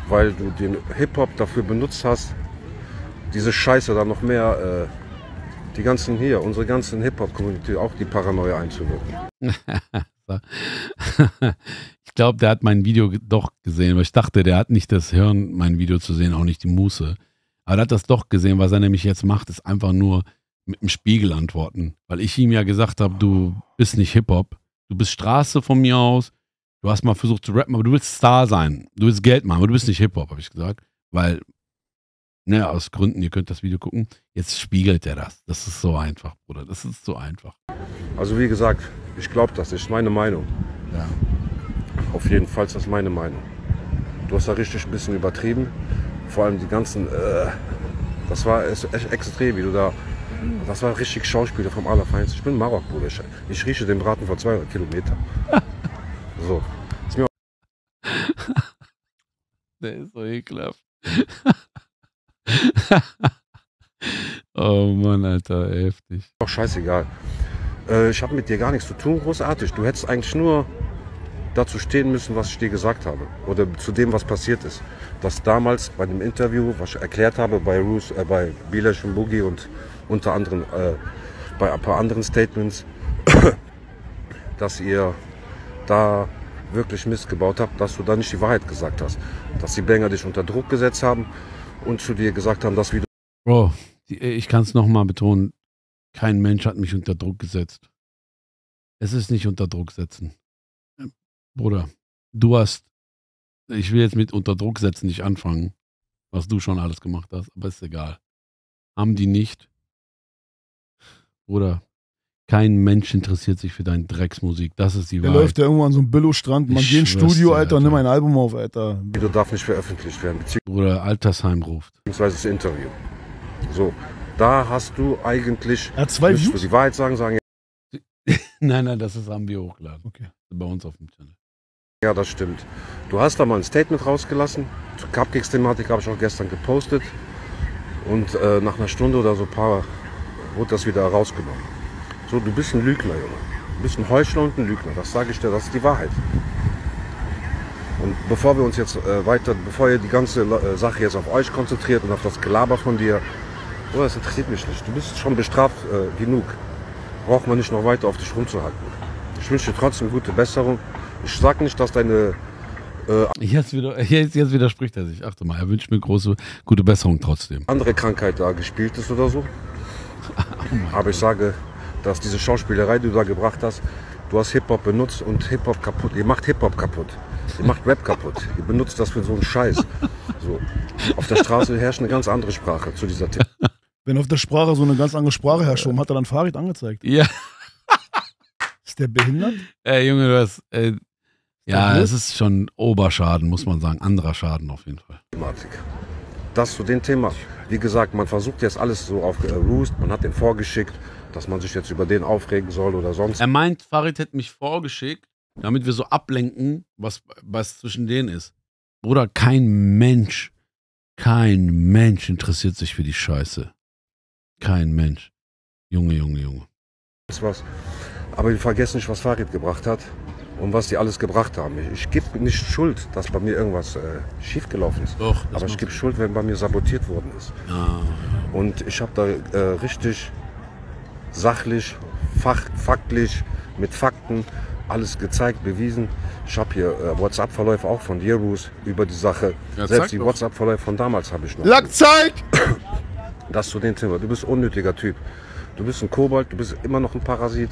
weil du den Hip-Hop dafür benutzt hast, diese Scheiße da noch mehr, unsere ganzen Hip-Hop-Community, auch die Paranoia einzuwirken. Ich glaube, der hat mein Video doch gesehen, weil ich dachte, der hat nicht das Hirn, mein Video zu sehen, auch nicht die Muße. Aber der hat das doch gesehen, was er nämlich jetzt macht, ist einfach nur mit dem Spiegel antworten. Weil ich ihm ja gesagt habe, du bist nicht Hip-Hop, du bist Straße von mir aus, du hast mal versucht zu rappen, aber du willst Star sein, du willst Geld machen, aber du bist nicht Hip-Hop, habe ich gesagt. Weil, naja, aus Gründen, ihr könnt das Video gucken, jetzt spiegelt er das. Das ist so einfach, Bruder, das ist so einfach. Also wie gesagt, ich glaube, das ist meine Meinung. Ja. Auf jeden Fall ist das meine Meinung. Du hast da richtig ein bisschen übertrieben. Vor allem die ganzen... das war echt extrem, wie du da... Das war richtig Schauspieler vom Allerfeinsten. Ich bin Marok, Bruder. Ich rieche den Braten vor 200 Kilometern. So. Ist mir der ist so ekelhaft. Oh Mann, Alter, heftig. Auch scheißegal. Ich habe mit dir gar nichts zu tun, großartig. Du hättest eigentlich nur dazu stehen müssen, was ich dir gesagt habe. Oder zu dem, was passiert ist. Das damals bei dem Interview, was ich erklärt habe, bei Bilesh und Boogie und unter anderem bei ein paar anderen Statements, dass ihr da wirklich Mist gebaut habt, dass du da nicht die Wahrheit gesagt hast. Dass die Banger dich unter Druck gesetzt haben und zu dir gesagt haben, dass wie du... Bro, ich kann es nochmal betonen. Kein Mensch hat mich unter Druck gesetzt. Es ist nicht unter Druck setzen. Bruder, ich will jetzt mit unter Druck setzen nicht anfangen, was du schon alles gemacht hast, aber ist egal. Haben die nicht. Bruder, kein Mensch interessiert sich für deine Drecksmusik, das ist die Wahrheit. Der läuft ja irgendwo an so einem Billo-Strand, man geht ins Studio, Alter, nimm ein Album auf, Alter. Video darf nicht veröffentlicht werden. Bruder, Altersheim ruft. Beziehungsweise das Interview. So. Da hast du eigentlich... Er hat 2 Views? Die Wahrheit sagen... nein, haben wir hochgeladen. Okay. Bei uns auf dem Channel. Ja, das stimmt. Du hast da mal ein Statement rausgelassen. Zur Capkekz-Thematik habe ich auch gestern gepostet. Und nach einer Stunde oder so wurde das wieder rausgenommen. So, du bist ein Lügner, Junge. Du bist ein Heuchler und ein Lügner. Das sage ich dir, das ist die Wahrheit. Und bevor wir uns jetzt bevor ihr die ganze Sache jetzt auf euch konzentriert und auf das Gelaber von dir... Oh, das interessiert mich nicht. Du bist schon bestraft genug. Braucht man nicht noch weiter auf dich rumzuhacken. Ich wünsche dir trotzdem gute Besserung. Ich sag nicht, dass deine... Jetzt widerspricht er sich. Achte mal, er wünscht mir gute Besserung trotzdem. Andere Krankheit da gespielt ist oder so. Aber ich sage, dass diese Schauspielerei, die du da gebracht hast, du hast Hip-Hop benutzt und Hip-Hop kaputt. Ihr macht Hip-Hop kaputt. Ihr macht Rap kaputt. Ihr benutzt das für so einen Scheiß. So. Auf der Straße herrscht eine ganz andere Sprache zu dieser Thematik. Wenn auf der Sprache so eine ganz andere Sprache herrscht, warum hat er dann Farid angezeigt? Ja. Ist der behindert? Ey, Junge, du hast... ja, es ist schon Oberschaden, muss man sagen. Anderer Schaden auf jeden Fall. Thematik. Das zu dem Thema. Wie gesagt, man versucht jetzt alles so auf Roost. Man hat den vorgeschickt, dass man sich jetzt über den aufregen soll oder sonst. Er meint, Farid hätte mich vorgeschickt, damit wir so ablenken, was zwischen denen ist. Bruder, kein Mensch interessiert sich für die Scheiße. Kein Mensch. Junge. Aber wir vergessen nicht, was Farid gebracht hat und was die alles gebracht haben. Ich gebe nicht Schuld, dass bei mir irgendwas schiefgelaufen ist. Doch, aber ich gebe Schuld, wenn bei mir sabotiert worden ist. Ah. Und ich habe da richtig sachlich, faktlich, mit Fakten alles gezeigt, bewiesen. Ich habe hier WhatsApp-Verläufe auch von Jerus über die Sache. Ja, selbst die WhatsApp-Verläufe von damals habe ich noch. Lackzeit! Das zu dem Thema. Du bist ein unnötiger Typ. Du bist ein Kobold, du bist immer noch ein Parasit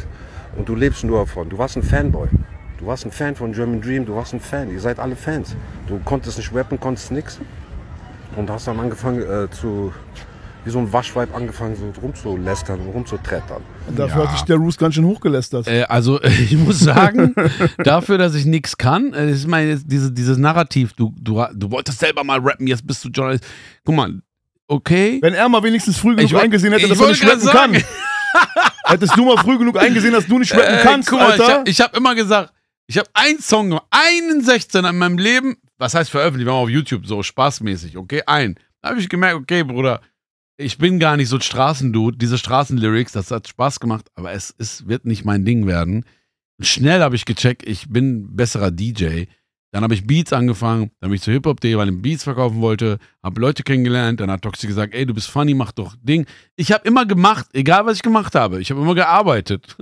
und du lebst nur davon. Du warst ein Fanboy. Du warst ein Fan von German Dream, du warst ein Fan. Ihr seid alle Fans. Du konntest nicht rappen, konntest nix. Und hast dann angefangen wie so ein Waschweib angefangen, so rumzulästern und rumzutrettern. Dafür hat sich der Roos ganz schön hochgelästert. Also ich muss sagen, dafür, dass ich nichts kann, ich meine, dieses Narrativ, du wolltest selber mal rappen, jetzt bist du Journalist. Guck mal, okay. Wenn er mal wenigstens früh genug eingesehen hätte, dass er nicht rappen kann. Hättest du mal früh genug eingesehen, dass du nicht rappen kannst, guck mal, Alter. Ich hab immer gesagt, ich habe einen Song gemacht, einen 16er in meinem Leben, was heißt veröffentlicht, wir haben auf YouTube so spaßmäßig, okay, Da habe ich gemerkt, okay, Bruder, ich bin gar nicht so ein Straßendude, diese Straßenlyrics, das hat Spaß gemacht, aber es wird nicht mein Ding werden. Und schnell habe ich gecheckt, ich bin ein besserer DJ. Dann habe ich Beats angefangen, dann bin ich zu Hip-Hop.de, weil ich Beats verkaufen wollte, habe Leute kennengelernt, dann hat Toxi gesagt, ey, du bist funny, mach doch Ding. Ich habe immer gemacht, egal was ich gemacht habe, ich habe immer gearbeitet.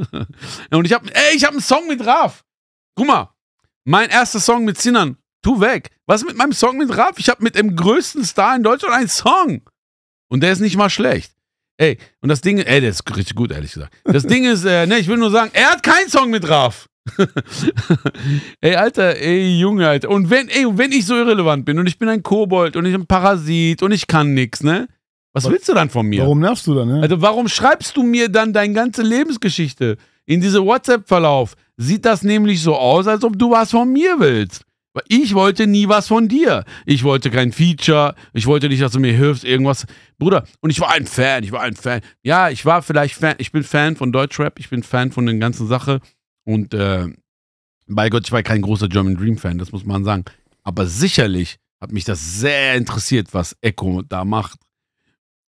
Und ich habe einen Song mit Raff. Guck mal, mein erster Song mit Sinan, tu weg. Was mit meinem Song mit Raff? Ich habe mit dem größten Star in Deutschland einen Song. Und der ist nicht mal schlecht. Ey, und das Ding, der ist richtig gut, ehrlich gesagt. Das Ding ist, ich will nur sagen, er hat keinen Song mit Raff. Ey, Alter, ey, Junge, Alter. Und wenn ich so irrelevant bin und ich bin ein Kobold und ich bin ein Parasit und ich kann nix, ne? Was willst du dann von mir? Warum nervst du dann, ne? Also, warum schreibst du mir dann deine ganze Lebensgeschichte in diese WhatsApp-Verlauf? Sieht das nämlich so aus, als ob du was von mir willst. Ich wollte nie was von dir. Ich wollte kein Feature. Ich wollte nicht, dass du mir hilfst, irgendwas. Bruder, und ich war ein Fan. Ja, ich war vielleicht Fan. Ich bin Fan von Deutschrap. Ich bin Fan von der ganzen Sache. Und bei Gott, ich war kein großer German Dream Fan. Das muss man sagen. Aber sicherlich hat mich das sehr interessiert, was Echo da macht.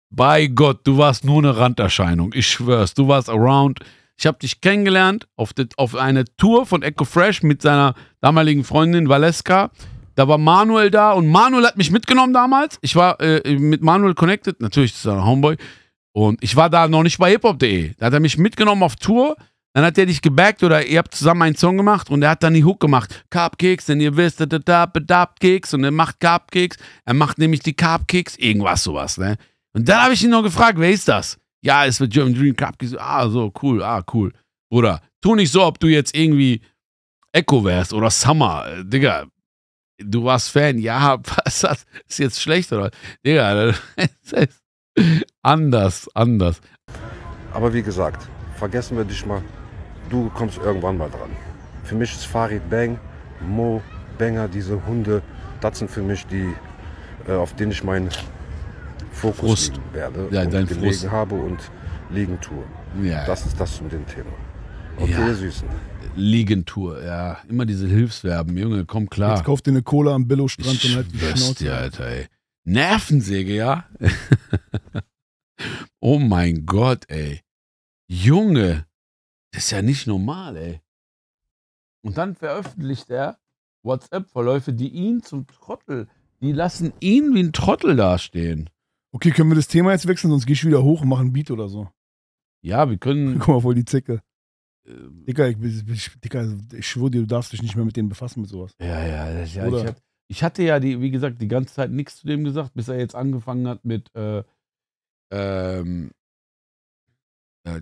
Bei Gott, du warst nur eine Randerscheinung. Ich schwör's. Du warst around. Ich habe dich kennengelernt auf einer Tour von Echo Fresh mit seiner damaligen Freundin Valeska. Da war Manuel da und Manuel hat mich mitgenommen damals. Ich war mit Manuel connected, natürlich, das ist ein Homeboy. Und ich war da noch nicht bei Hip-Hop.de. Da hat er mich mitgenommen auf Tour. Dann hat er dich gebackt oder ihr habt zusammen einen Song gemacht und er hat dann die Hook gemacht. Capkekz, denn ihr wisst, da bedarbt Keks und er macht Capkekz. Er macht nämlich die Capkekz, irgendwas sowas, ne? Und dann habe ich ihn noch gefragt, wer ist das? Ja, es wird German Dream Cup. So, cool, cool. Bruder, tu nicht so, ob du jetzt irgendwie Echo wärst oder Summer. Digga, du warst Fan. Ja, was das? Ist jetzt schlecht, oder? Digga, das ist anders. Aber wie gesagt, vergessen wir dich mal. Du kommst irgendwann mal dran. Für mich ist Farid Bang, Mo, Banger, diese Hunde, das sind für mich die, auf denen ich meinen Fokus werde, ja, und gelegen habe und Liegentour. Ja. Das ist das zu dem Thema. Okay, ja. Süßen. Liegentour, ja. Immer diese Hilfsverben, Junge, komm klar. Jetzt kauf dir eine Cola am Billo-Strand und halt die Schnauze. Alter, ey. Nervensäge, ja? Oh mein Gott, ey. Junge, das ist ja nicht normal, ey. Und dann veröffentlicht er WhatsApp-Verläufe, die ihn zum Trottel, die lassen ihn wie ein Trottel dastehen. Okay, können wir das Thema jetzt wechseln, sonst geh ich wieder hoch und mach einen Beat oder so. Ja, wir können... Guck mal, voll die Zicke. Dicker, ich schwöre dir, du darfst dich nicht mehr mit denen befassen, mit sowas. Ja. Ich hatte ja, wie gesagt, die ganze Zeit nichts zu dem gesagt, bis er jetzt angefangen hat mit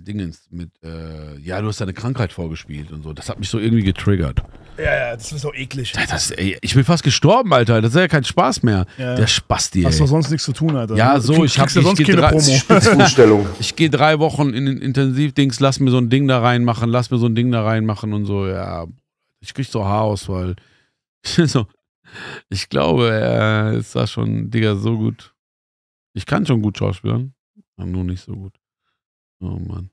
Dingens mit, ja, du hast deine Krankheit vorgespielt und so. Das hat mich so irgendwie getriggert. Ja, das ist so eklig. Ey, ich bin fast gestorben, Alter. Das ist ja kein Spaß mehr. Ja. Der Spasti, ey. Hast du sonst nichts zu tun, Alter. Ja, so, ich gehe 3 Wochen in den Intensivdings, lass mir so ein Ding da reinmachen, und so, ja. Ich krieg so Haarausfall. So, ich glaube, er ist da schon, Digga, so gut. Ich kann schon gut schauspielern, aber nur nicht so gut. Oh Mann.